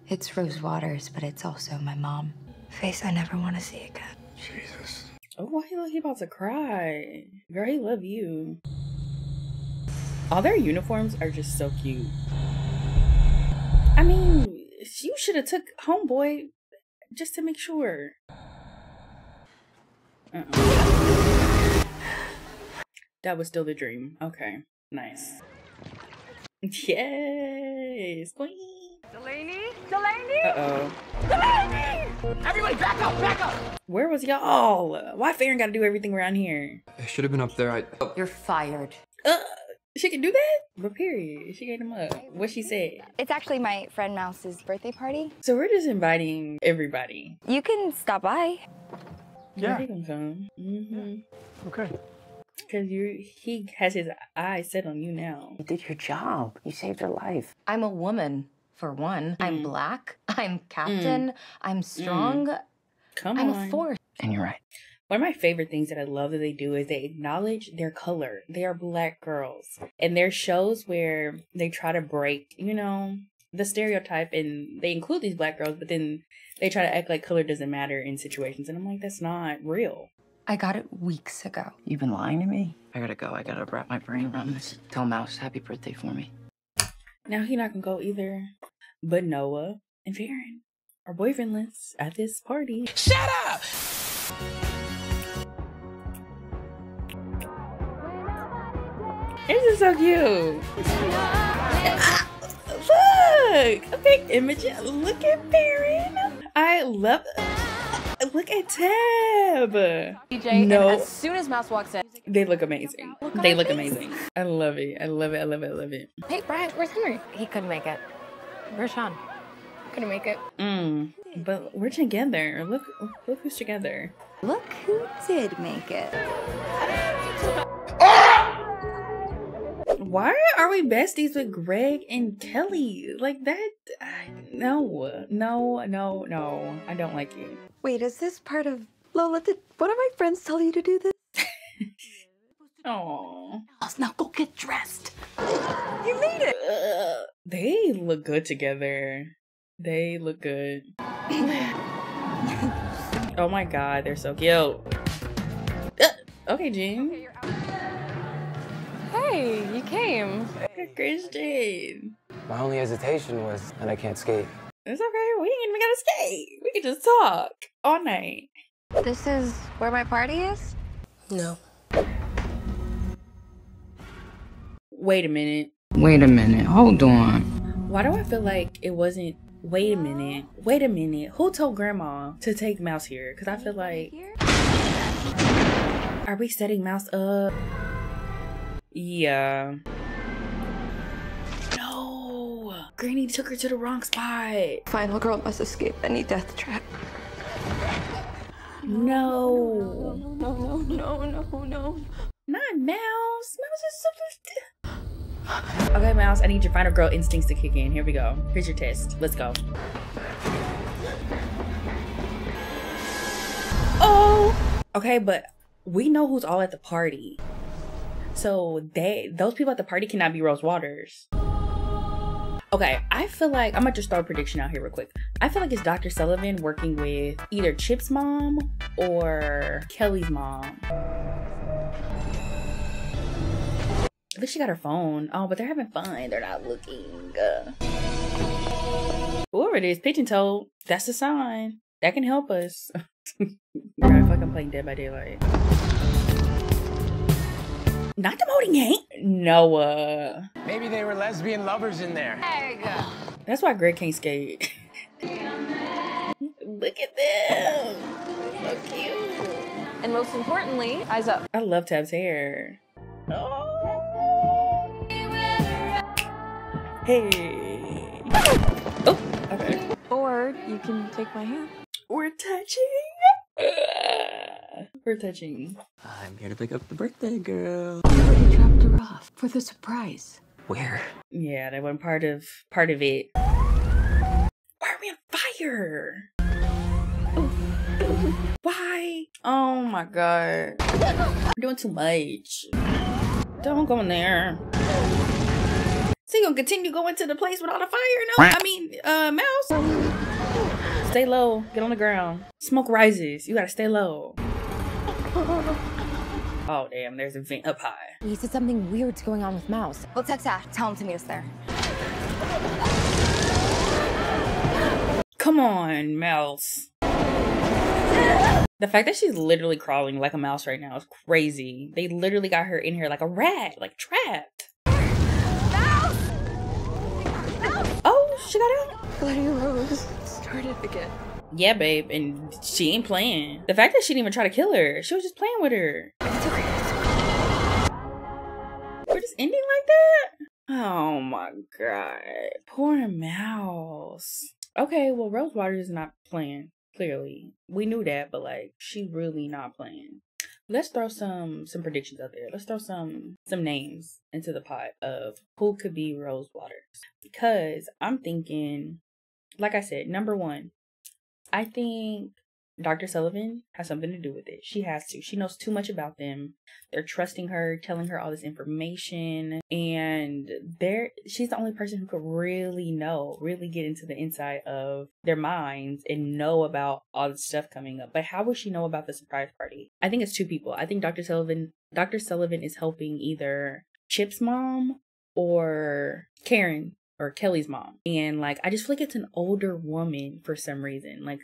It's Rose Waters, but it's also my mom. Face I never want to see again. Jesus. Oh, why he look he about to cry? Girl, he love you. All their uniforms are just so cute. I mean, you should have took homeboy just to make sure. Uh-uh. That was still the dream. Okay, nice. Yes, queen. Delaney? Delaney? Uh-oh. Delaney! Everybody back up, back up! Where was y'all? Why Faran gotta do everything around here? I should have been up there, I- oh. You're fired. Uh, she can do that? But period, she gave him up. What she said? It's actually my friend Mouse's birthday party. So we're just inviting everybody. You can stop by. Yeah. They can come. Mm-hmm. Okay. Because you, he has his eye set on you now. You did your job. You saved her life. I'm a woman. For one, mm. I'm black, I'm captain, mm. I'm strong, mm. Come I'm on. a force. And you're right. One of my favorite things that I love that they do is they acknowledge their color. They are black girls. And there are shows where they try to break, you know, the stereotype, and they include these black girls, but then they try to act like color doesn't matter in situations. And I'm like, that's not real. I got it weeks ago. You've been lying to me? I gotta go. I gotta wrap my brain around this. Tell Mouse happy birthday for me. Now he not gonna go either. But Noah and Faran are boyfriendless at this party. Shut up! This is so cute. Ah, look! Okay, Imogen. Look at Faran. I love. Look at Tab. D J, no. As soon as Mouse walks in, they look amazing. Look they look face. amazing. I love it. I love it. I love it. I love it. Hey, Brian, where's Henry? He couldn't make it. Where's Sean? Couldn't make it. Mm, but we're together. Look, look who's together. Look who did make it. Why are we besties with Greg and Kelly? Like that? No, no, no, no. I don't like it. Wait, is this part of Lola? Did one of my friends tell you to do this? Oh, now go get dressed. You made it. Uh, they look good together. They look good. Oh my God, they're so cute. Uh, okay, Jean. Okay, hey, you came. Hey, Christian. My only hesitation was that I can't skate. It's okay. We ain't even gotta skate. We can just talk all night. This is where my party is? No. Wait a minute. Wait a minute. Hold on. Why do I feel like it wasn't, wait a minute. Wait a minute. Who told Grandma to take Mouse here? Because I feel like... Are we setting Mouse up? Yeah. No! Granny took her to the wrong spot. Final girl must escape any death trap. No. No, no, no, no, no, no. Not Mouse. Mouse. Mouse is so good. Okay, Mouse, I need your final girl instincts to kick in. Here we go. Here's your test. Let's go. Oh! Okay, but we know who's all at the party. So they, those people at the party cannot be Rose Waters. Okay, I feel like, I'm gonna just throw a prediction out here real quick. I feel like it's Doctor Sullivan working with either Chip's mom or Kelly's mom. I think she got her phone. Oh, but they're having fun. They're not looking. Whoever it is, pigeon toed, that's a sign. That can help us. I'm fucking playing Dead by Daylight. Not them holding hands. Noah. Maybe they were lesbian lovers in there. There you go. That's why Greg can't skate. Look at them. So cute. And most importantly, eyes up. I love Tab's hair. Oh. Hey. Oh. Okay. Or you can take my hand. We're touching. We're touching. I'm here to pick up the birthday girl. We already dropped her off for the surprise. Where? Yeah, that wasn't part of part of it. Why are we on fire? Ooh. Ooh. Why? Oh my god. We're doing too much. Don't go in there. So you gonna continue going to the place with all the fire? No, I mean, uh, Mouse. Stay low. Get on the ground. Smoke rises. You gotta stay low. Oh damn, there's a vent up high. He said something weird's going on with Mouse. We'll text Ash. Tell him to meet us there. Come on, Mouse. The fact that she's literally crawling like a mouse right now is crazy. They literally got her in here like a rat, like trapped. Mouse! Mouse! Oh, she got out. Bloody Rose started again. Yeah, babe, and she ain't playing. The fact that she didn't even try to kill her, she was just playing with her. It's okay, it's okay. We're just ending like that? Oh my god. Poor Mouse. Okay, well, Rose Waters is not playing, clearly. We knew that, but like, she's really not playing. Let's throw some some predictions out there. Let's throw some some names into the pot of who could be Rose Waters. Because I'm thinking, like I said, number one, I think Doctor Sullivan has something to do with it. She has to. She knows too much about them. They're trusting her, telling her all this information. And they're, she's the only person who could really know, really get into the inside of their minds and know about all the stuff coming up. But how will she know about the surprise party? I think it's two people. I think Doctor Sullivan, Doctor Sullivan is helping either Chip's mom or Karen. Or Kelly's mom. And like, I just feel like it's an older woman for some reason. Like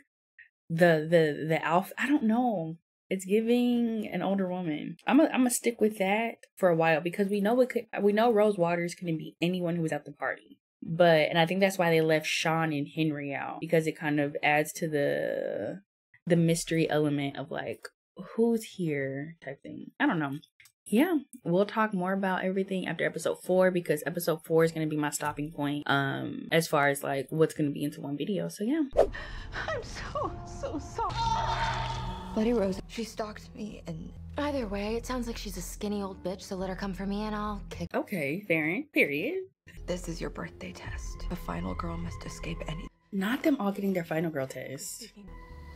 the the the alpha, I don't know. It's giving an older woman. I'm a, I'm gonna stick with that for a while because we know it could, we know Rose Waters couldn't be anyone who was at the party. But and I think that's why they left Sean and Henry out, because it kind of adds to the the mystery element of like who's here type thing. I don't know. Yeah, we'll talk more about everything after episode four, because episode four is going to be my stopping point um as far as like what's going to be into one video. So yeah, I'm so so sorry. Bloody Rose, she stalked me, and either way it sounds like she's a skinny old bitch, so let her come for me and I'll kick. Okay, Faran, period. This is your birthday test. The final girl must escape any. Not them all getting their final girl test.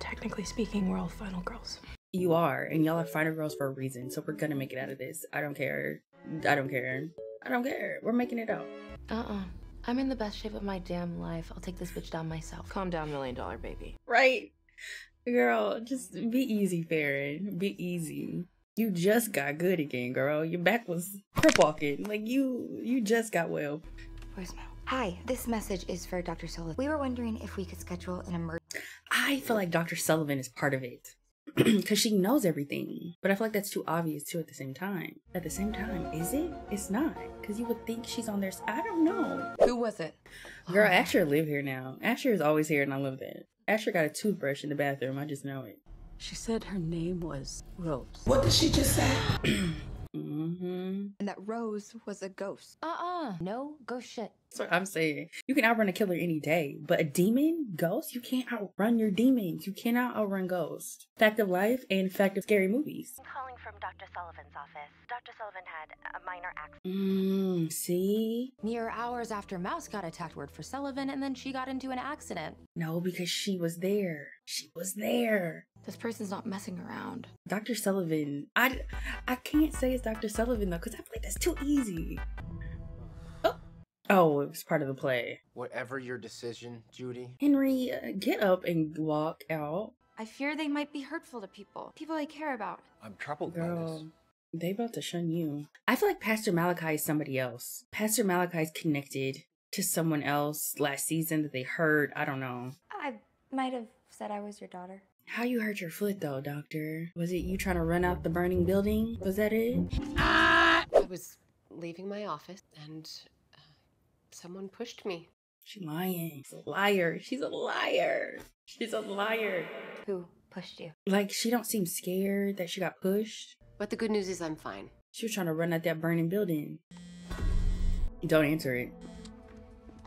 Technically speaking, we're all final girls. You are, and y'all are final girls for a reason, so we're gonna make it out of this. I don't care. I don't care. I don't care. We're making it out. Uh-uh. I'm in the best shape of my damn life. I'll take this bitch down myself. Calm down, million dollar baby. Right? Girl, just be easy, Faran. Be easy. You just got good again, girl. Your back was crip walking. Like, you you just got well. Voicemail. Hi, this message is for Doctor Sullivan. We were wondering if we could schedule an emergency. I feel like Doctor Sullivan is part of it. Because she knows everything, but I feel like that's too obvious too at the same time. At the same time, is it? It's not, because you would think she's on there. I don't know. Who was it? Girl, Asher live here now. Asher is always here, and I love that. Asher got a toothbrush in the bathroom. I just know it. She said her name was Rose. What did she just say? Mm-hmm. And that Rose was a ghost. Uh-uh. No ghost shit. That's what I'm saying. You can outrun a killer any day, but a demon, ghost, you can't outrun your demons. You cannot outrun ghosts. Fact of life and fact of scary movies. I'm calling from Doctor Sullivan's office. Doctor Sullivan had a minor accident. Mmm, see? Near hours after Mouse got attacked, word for Sullivan, and then she got into an accident. No, because she was there. She was there. This person's not messing around. Doctor Sullivan. I, I can't say it's Doctor Sullivan, though, because I feel like that's too easy. Oh, it was part of the play. Whatever your decision, Judy. Henry, uh, get up and walk out. I fear they might be hurtful to people. People I care about. I'm troubled by this. They about to shun you. I feel like Pastor Malachi is somebody else. Pastor Malachi is connected to someone else last season that they heard. I don't know. I might have said I was your daughter. How you hurt your foot, though, Doctor? Was it you trying to run out the burning building? Was that it? Ah! I was leaving my office and... someone pushed me. She's lying. She's a liar. She's a liar. She's a liar. Who pushed you? Like, she don't seem scared that she got pushed. But the good news is I'm fine. She was trying to run at that burning building. Don't answer it.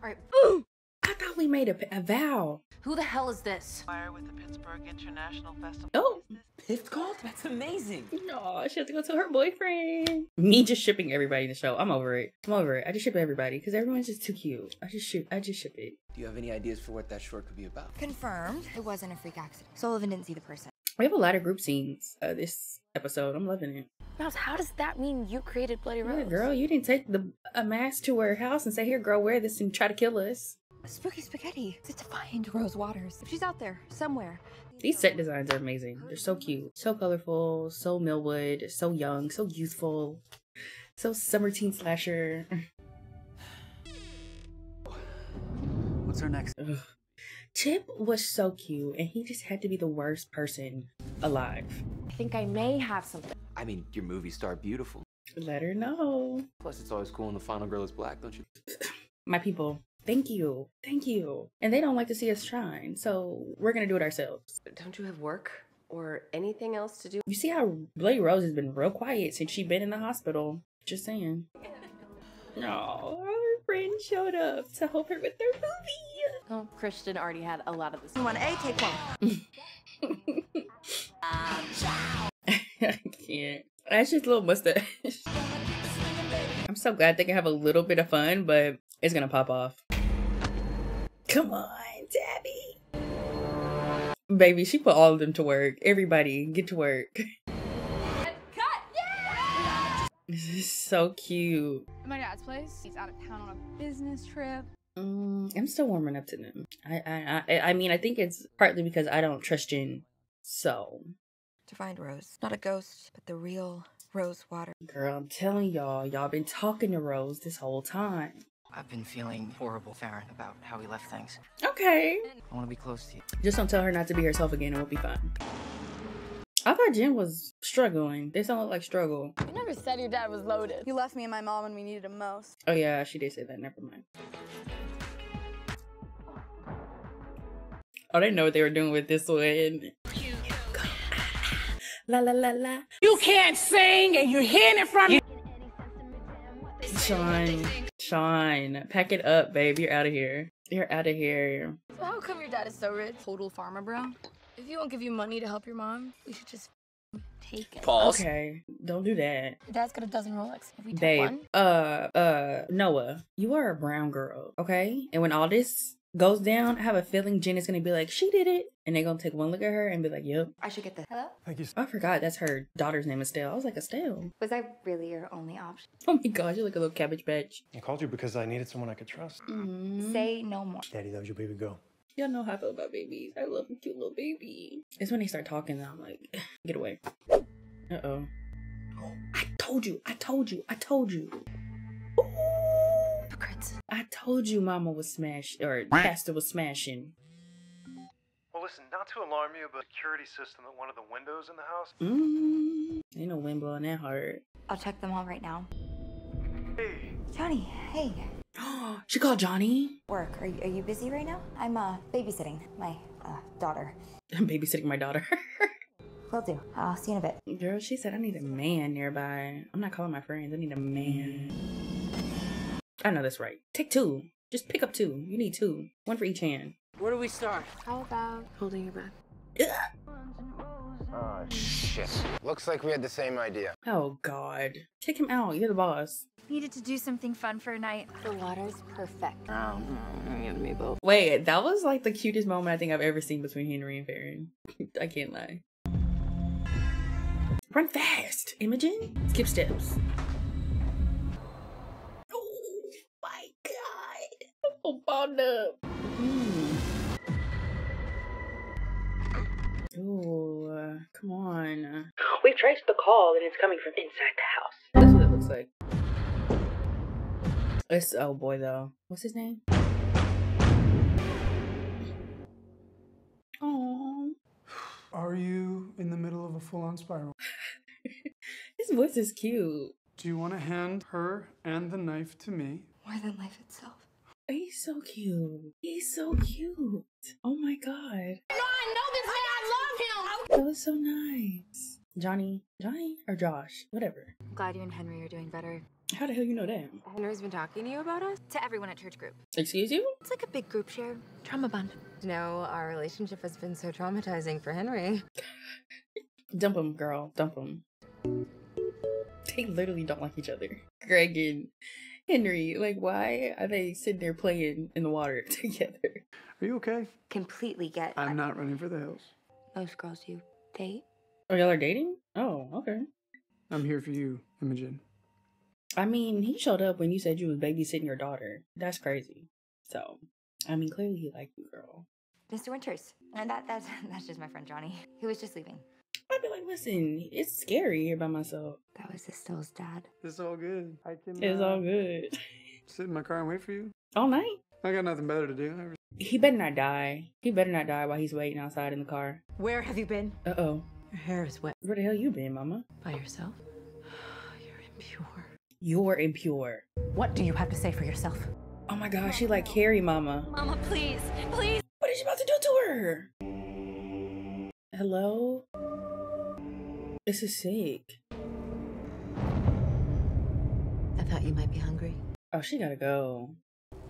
All right. Ooh! I thought we made a, a vow. Who the hell is this? Fire with the Pittsburgh International Festival. Oh, it's called? That's amazing. No, she has to go tell her boyfriend. Me just shipping everybody in the show. I'm over it. I'm over it. I just ship everybody because everyone's just too cute. I just ship. I just ship it. Do you have any ideas for what that short could be about? Confirmed. It wasn't a freak accident. Sullivan didn't see the person. We have a lot of group scenes uh, this episode. I'm loving it. Mouse, how does that mean you created Bloody Rose? Yeah, girl, you didn't take the a mask to her house and say, "Here, girl, wear this and try to kill us." Spooky spaghetti. It's defined Rose Waters. If she's out there somewhere. These set designs are amazing. They're so cute, so colorful, so Millwood, so young, so youthful, so summer teen slasher. What's our next? Ugh. Chip was so cute, and he just had to be the worst person alive. I think I may have something. I mean, your movie star beautiful. Let her know. Plus, it's always cool when the final girl is black, don't you? My people. Thank you. Thank you. And they don't like to see us shine, so we're going to do it ourselves. Don't you have work or anything else to do? You see how Bloody Rose has been real quiet since she's been in the hospital. Just saying. No, her friend showed up to help her with their movie. Oh, Christian already had a lot of this. You want A? Take one. I can't. That's just a little mustache. I'm so glad they can have a little bit of fun, but it's going to pop off. Come on, Tabby. Baby, she put all of them to work. Everybody, get to work. Cut! Yeah! This is so cute. At my dad's place. He's out of town on a business trip. Um, I'm still warming up to them. I, I, I, I mean, I think it's partly because I don't trust Jen, so. To find Rose. Not a ghost, but the real Rose Water. Girl, I'm telling y'all, y'all been talking to Rose this whole time. I've been feeling horrible, Faran, about how we left things. Okay. I want to be close to you. Just don't tell her not to be herself again and we'll be fine. I thought Jen was struggling. They sound like struggle. You never said your dad was loaded. You left me and my mom when we needed him most. Oh yeah, she did say that. Never mind. Oh, they know what they were doing with this one. La la la la. You can't sing and you're hearing it from you. Sean. Sean, pack it up, babe. You're out of here. You're out of here. So how come your dad is so rich? Total farmer, bro. If he won't give you money to help your mom, we should just take it. Pause. Okay, don't do that. Your dad's got a dozen Rolex. If we take babe, one. uh, uh, Noah, you are a brown girl, okay? And when all this goes down, I have a feeling Jen is gonna be like, she did it, and they're gonna take one look at her and be like, yep. I should get the hello. Thank you. Oh, I forgot that's her daughter's name, Estelle. I was like, Estelle. Was I really your only option? Oh my gosh, you're like a little cabbage patch. I called you because I needed someone I could trust. Mm-hmm. Say no more. Daddy, that was your baby girl. Y'all know how I feel about babies. I love a cute little baby. It's when they start talking that I'm like, get away. Uh oh. I told you. I told you. I told you. I told you mama was smashed, or pastor was smashing. Well, listen, not to alarm you, but security system at one of the windows in the house. Mm, ain't no wind blowing that hard. I'll check them all right now. Hey. Johnny, hey. She called Johnny? Work, are you, are you busy right now? I'm uh, babysitting my uh, daughter. I'm babysitting my daughter. Will do. I'll see you in a bit. Girl, she said I need a man nearby. I'm not calling my friends. I need a man. I know that's right. Take two. Just pick up two. You need two. One for each hand. Where do we start? How about holding your breath? Ugh. Oh, shit. Looks like we had the same idea. Oh, God. Kick him out. You're the boss. Needed to do something fun for a night. The water's perfect. Oh, give me both. Wait, that was like the cutest moment I think I've ever seen between Henry and Faran. I can't lie. Run fast, Imogen. Skip steps. Oh, my God. I'm bound up. Ooh, uh, come on. We've traced the call and it's coming from inside the house. That's what it looks like. It's, oh boy though. What's his name? Aww. Are you in the middle of a full-on spiral? His voice is cute. Do you want to hand her and the knife to me? More than life itself. He's so cute. He's so cute. Oh my God. No, I know this man. That was so nice. Johnny, Johnny or Josh, whatever. I'm glad you and Henry are doing better. How the hell you know that? Henry's been talking to you about us? To everyone at church group. Excuse you? It's like a big group share. Trauma bond. You know, our relationship has been so traumatizing for Henry. Dump him, girl. Dump him. They literally don't like each other. Greg and Henry, like, why are they sitting there playing in the water together? Are you okay? Completely get I'm not running for the hills. Most girls you date. Oh, y'all are dating? Oh, okay. I'm here for you, Imogen. I mean, he showed up when you said you was babysitting your daughter. That's crazy. So, I mean, clearly he liked you, girl. Mister Winters. And that, that's, that's just my friend Johnny. He was just leaving. I'd be like, listen, it's scary here by myself. That was Estelle's dad. It's all good. I can, it's uh, all good. Sit in my car and wait for you. All night? I got nothing better to do. He better not die. He better not die while he's waiting outside in the car. Where have you been? Uh-oh. Your hair is wet. Where the hell you been, mama? By yourself? You're impure. You're impure. What do you have to say for yourself? Oh my gosh, she like Carrie, mama. Mama, please, please. What is she about to do to her? Hello? This is sick. I thought you might be hungry. Oh, she gotta go.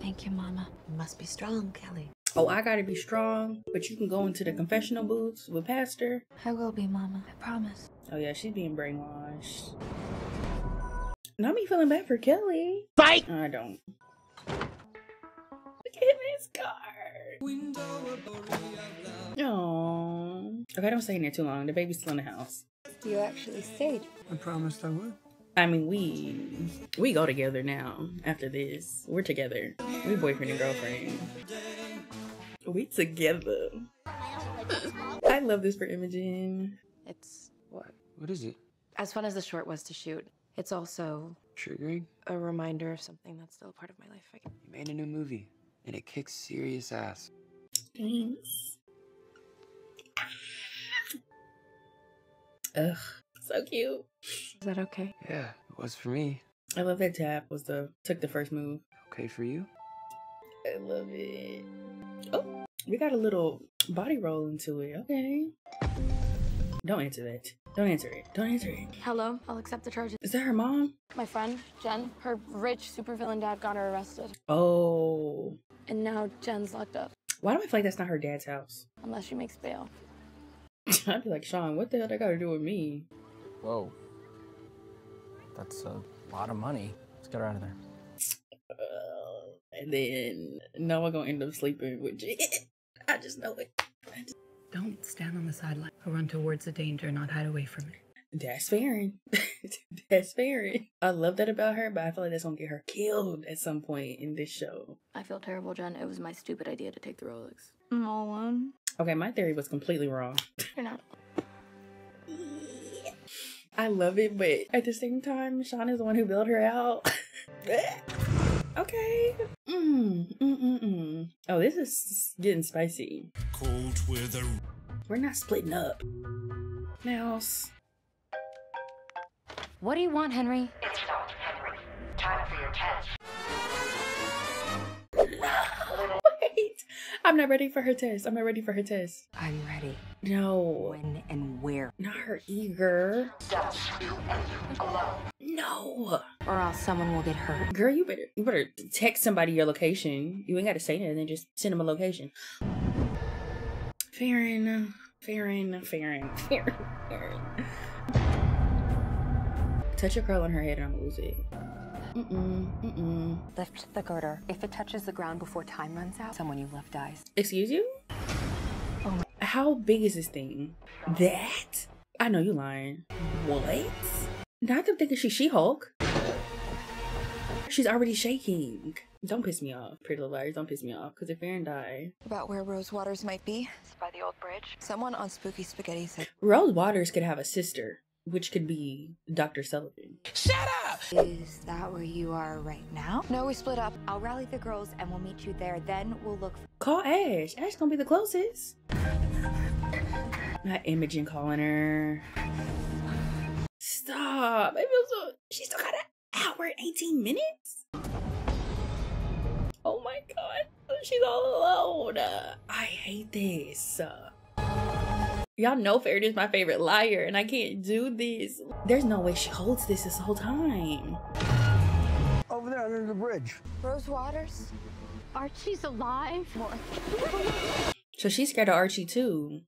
Thank you, mama. You must be strong, Kelly. Oh, I gotta be strong, but you can go into the confessional booths with Pastor. I will be, mama. I promise. Oh yeah, she's being brainwashed. Not me feeling bad for Kelly. Fight! I don't. Look at his car. Aww. Okay, don't stay in there too long. The baby's still in the house. You actually stayed. I promised I would. I mean, we we go together now. After this, we're together. We're boyfriend and girlfriend. We together. I love this for Imogen. It's what? What is it? As fun as the short was to shoot, it's also triggering. A reminder of something that's still a part of my life. I can... You made a new movie, and it kicks serious ass. Thanks. Ugh. So cute. Is that okay? Yeah, it was for me. I love that Tab was the took the first move. Okay for you? I love it. Oh, we got a little body roll into it. Okay. Don't answer that. Don't answer it. Don't answer it. Hello, I'll accept the charges. Is that her mom? My friend, Jen. Her rich supervillain dad got her arrested. Oh. And now Jen's locked up. Why do I feel like that's not her dad's house? Unless she makes bail. I'd be like, Sean, what the hell that got to do with me? Whoa, that's a lot of money. Let's get her out of there. Uh, and then Noah gonna end up sleeping with Jen. I just know it. Just... Don't stand on the sideline or run towards the danger, not hide away from it. That's Faran. That's Faran. I love that about her, but I feel like that's gonna get her killed at some point in this show. I feel terrible, Jen. It was my stupid idea to take the Rolex. I'm all alone. Okay, my theory was completely wrong. You're not. I love it, but at the same time, Sean is the one who bailed her out. Okay. Mm, mm, mm, mm. Oh, this is getting spicy. Cold weather. We're not splitting up. Mouse. What do you want, Henry? It's not Henry. Time for your test. No. Wait. wait. I'm not ready for her test. I'm not ready for her test. I'm ready. No. When and where? Not her eager. Don't do anything alone. No. Or else someone will get hurt. Girl, you better you better text somebody your location. You ain't gotta say nothing, just send them a location. Faran, Faran, Faran, Faran, Faran. Touch a curl on her head and I'm gonna lose it. Mm-mm, mm-mm. Lift the girder. If it touches the ground before time runs out, someone you love dies. Excuse you? Oh my. How big is this thing? That? I know you lying. What? Not them thinking she She-Hulk. She's already shaking. Don't piss me off, Pretty Little Liars. Don't piss me off, because if Faran die. About where Rose Waters might be? It's by the old bridge. Someone on Spooky Spaghetti said Rose Waters could have a sister, which could be Doctor Sullivan. Shut up! Is that where you are right now? No, we split up. I'll rally the girls and we'll meet you there. Then we'll look. Call Ash. Ash gonna be the closest. Not Imogen calling her. Stop. I feel so. She still got an hour and eighteen minutes? Oh my god. She's all alone. I hate this. Y'all know Faran is my favorite liar and I can't do this. There's no way she holds this this whole time. Over there under the bridge. Rose Waters? Archie's alive? So she's scared of Archie too.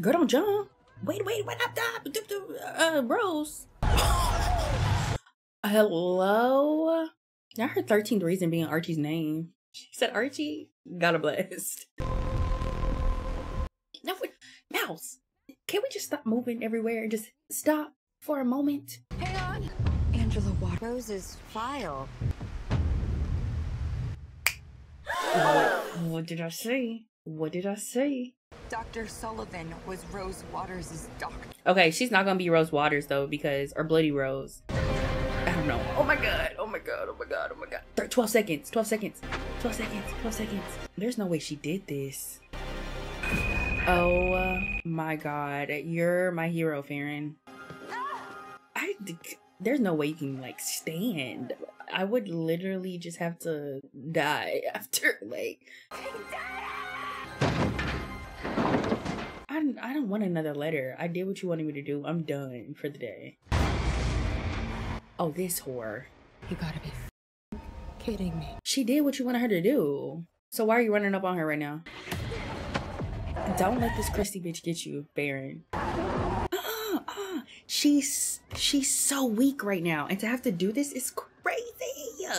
Girl, don't jump. Wait, wait, wait, up top. Uh, Rose. Hello? I heard thirteenth reason being Archie's name. She said Archie got a blast. No, Mouse, can we just stop moving everywhere and just stop for a moment? Hang on. Angela Waters. Rose's file. What did I say? What did I say? Doctor Sullivan was Rose Waters' doctor. Okay, she's not gonna be Rose Waters though, because, or Bloody Rose. I don't know. Oh my god, oh my god, oh my god, oh my god. twelve seconds, twelve seconds, twelve seconds, twelve seconds. There's no way she did this. Oh my god, you're my hero, Faran. I, there's no way you can like stand. I would literally just have to die after like. I, I don't want another letter. I did what you wanted me to do. I'm done for the day. Oh, this whore. You gotta be f kidding me. She did what you wanted her to do. So why are you running up on her right now? Don't let this crusty bitch get you, Faran. Uh, uh, she's she's so weak right now, and to have to do this is crazy.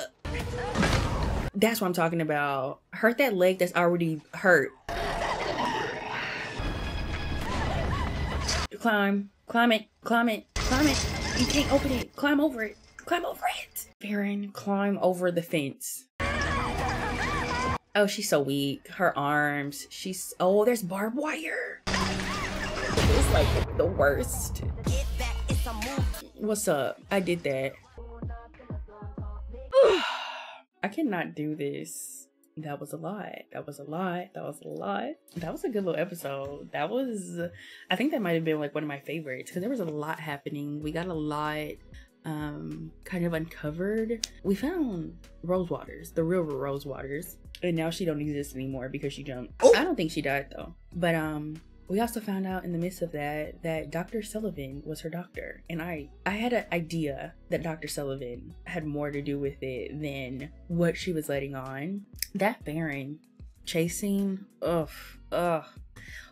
That's what I'm talking about. Hurt that leg that's already hurt. Climb, climb it, climb it, climb it. You can't open it. Climb over it. Climb over it. Faran, climb over the fence. Oh, she's so weak. Her arms. She's. Oh, there's barbed wire. It's like the worst. Get back, it's a movie. What's up? I did that. I cannot do this. That was a lot. That was a lot. That was a lot. That was a good little episode. That was. I think that might have been like one of my favorites because there was a lot happening. We got a lot. Um, kind of uncovered. We found Rose Waters, the real Rose Waters, and now she don't exist anymore because she jumped. Oh. I don't think she died though. But um, we also found out in the midst of that that Doctor Sullivan was her doctor, and I I had an idea that Doctor Sullivan had more to do with it than what she was letting on. That Faran chasing, ugh, ugh.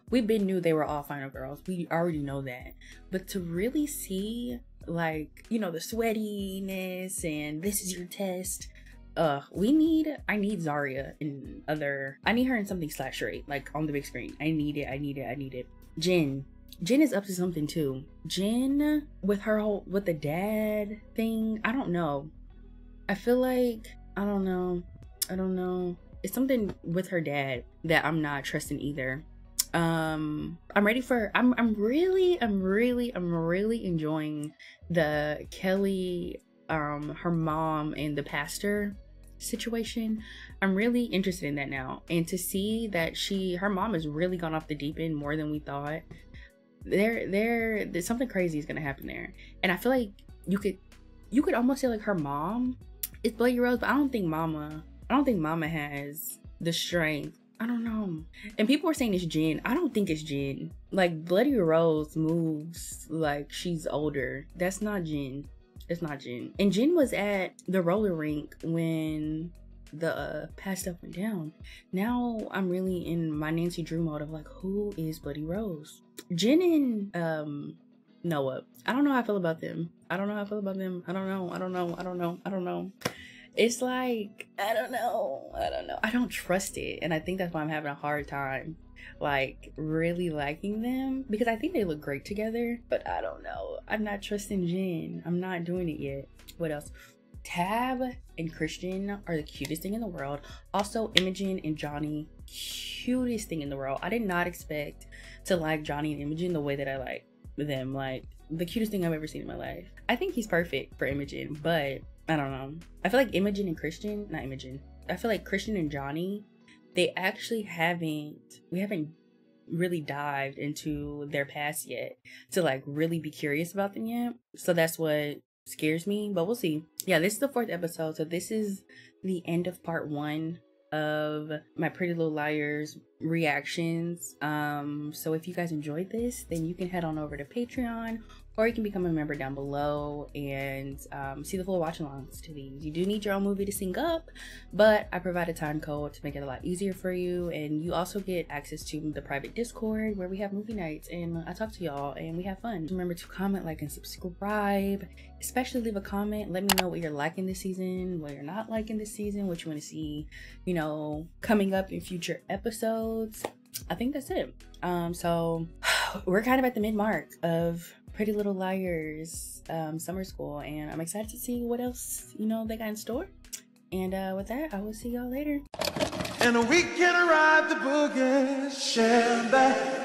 We been knew they were all final girls. We already know that, but to really see. Like, you know, the sweatiness and this is your test. Uh, we need, I need Zarya in other, I need her in something slash rate, like on the big screen. I need it, I need it, I need it. Jen. Jen is up to something too. Jen with her whole, with the dad thing. I don't know. I feel like, I don't know. I don't know. It's something with her dad that I'm not trusting either. um i'm ready for i'm i'm really i'm really i'm really enjoying the Kelly, um her mom and the pastor situation. I'm really interested in that now, and to see that she her mom has really gone off the deep end more than we thought. There there there's something crazy is gonna happen there, and I feel like you could you could almost say like her mom is Bloody Rose, but I don't think mama I don't think mama has the strength. I don't know. And people are saying it's Jen. I don't think it's Jen. Like, Bloody Rose moves like she's older. That's not Jen. It's not Jen. And Jen was at the roller rink when the uh, past up and down. Now I'm really in my Nancy Drew mode of like, who is Bloody Rose? Jen and um, Noah. I don't know how I feel about them. I don't know how I feel about them. I don't know. I don't know. I don't know. I don't know. It's like, I don't know. I don't know. I don't trust it. And I think that's why I'm having a hard time like really liking them, because I think they look great together, but I don't know. I'm not trusting Jen. I'm not doing it yet. What else? Tab and Christian are the cutest thing in the world. Also, Imogen and Johnny, cutest thing in the world. I did not expect to like Johnny and Imogen the way that I like them. Like, the cutest thing I've ever seen in my life. I think he's perfect for Imogen, but I don't know. I feel like Imogen and Christian, not Imogen. I feel like Christian and Johnny, they actually haven't, we haven't really dived into their past yet to like really be curious about them yet. So that's what scares me, but we'll see. Yeah, this is the fourth episode. So this is the end of part one of my Pretty Little Liars reactions. Um, so if you guys enjoyed this, then you can head on over to Patreon, or you can become a member down below and um, see the full watch alongs to these. You do need your own movie to sync up, but I provide a time code to make it a lot easier for you. And you also get access to the private Discord where we have movie nights and I talk to y'all and we have fun. Remember to comment, like, and subscribe. Especially leave a comment. Let me know what you're liking this season, what you're not liking this season, what you want to see, you know, coming up in future episodes. I think that's it. Um, so we're kind of at the mid-mark of Pretty Little Liars um, Summer School, and I'm excited to see what else, you know, they got in store. And uh, with that, I will see y'all later. And we can arrive the boogie, share that.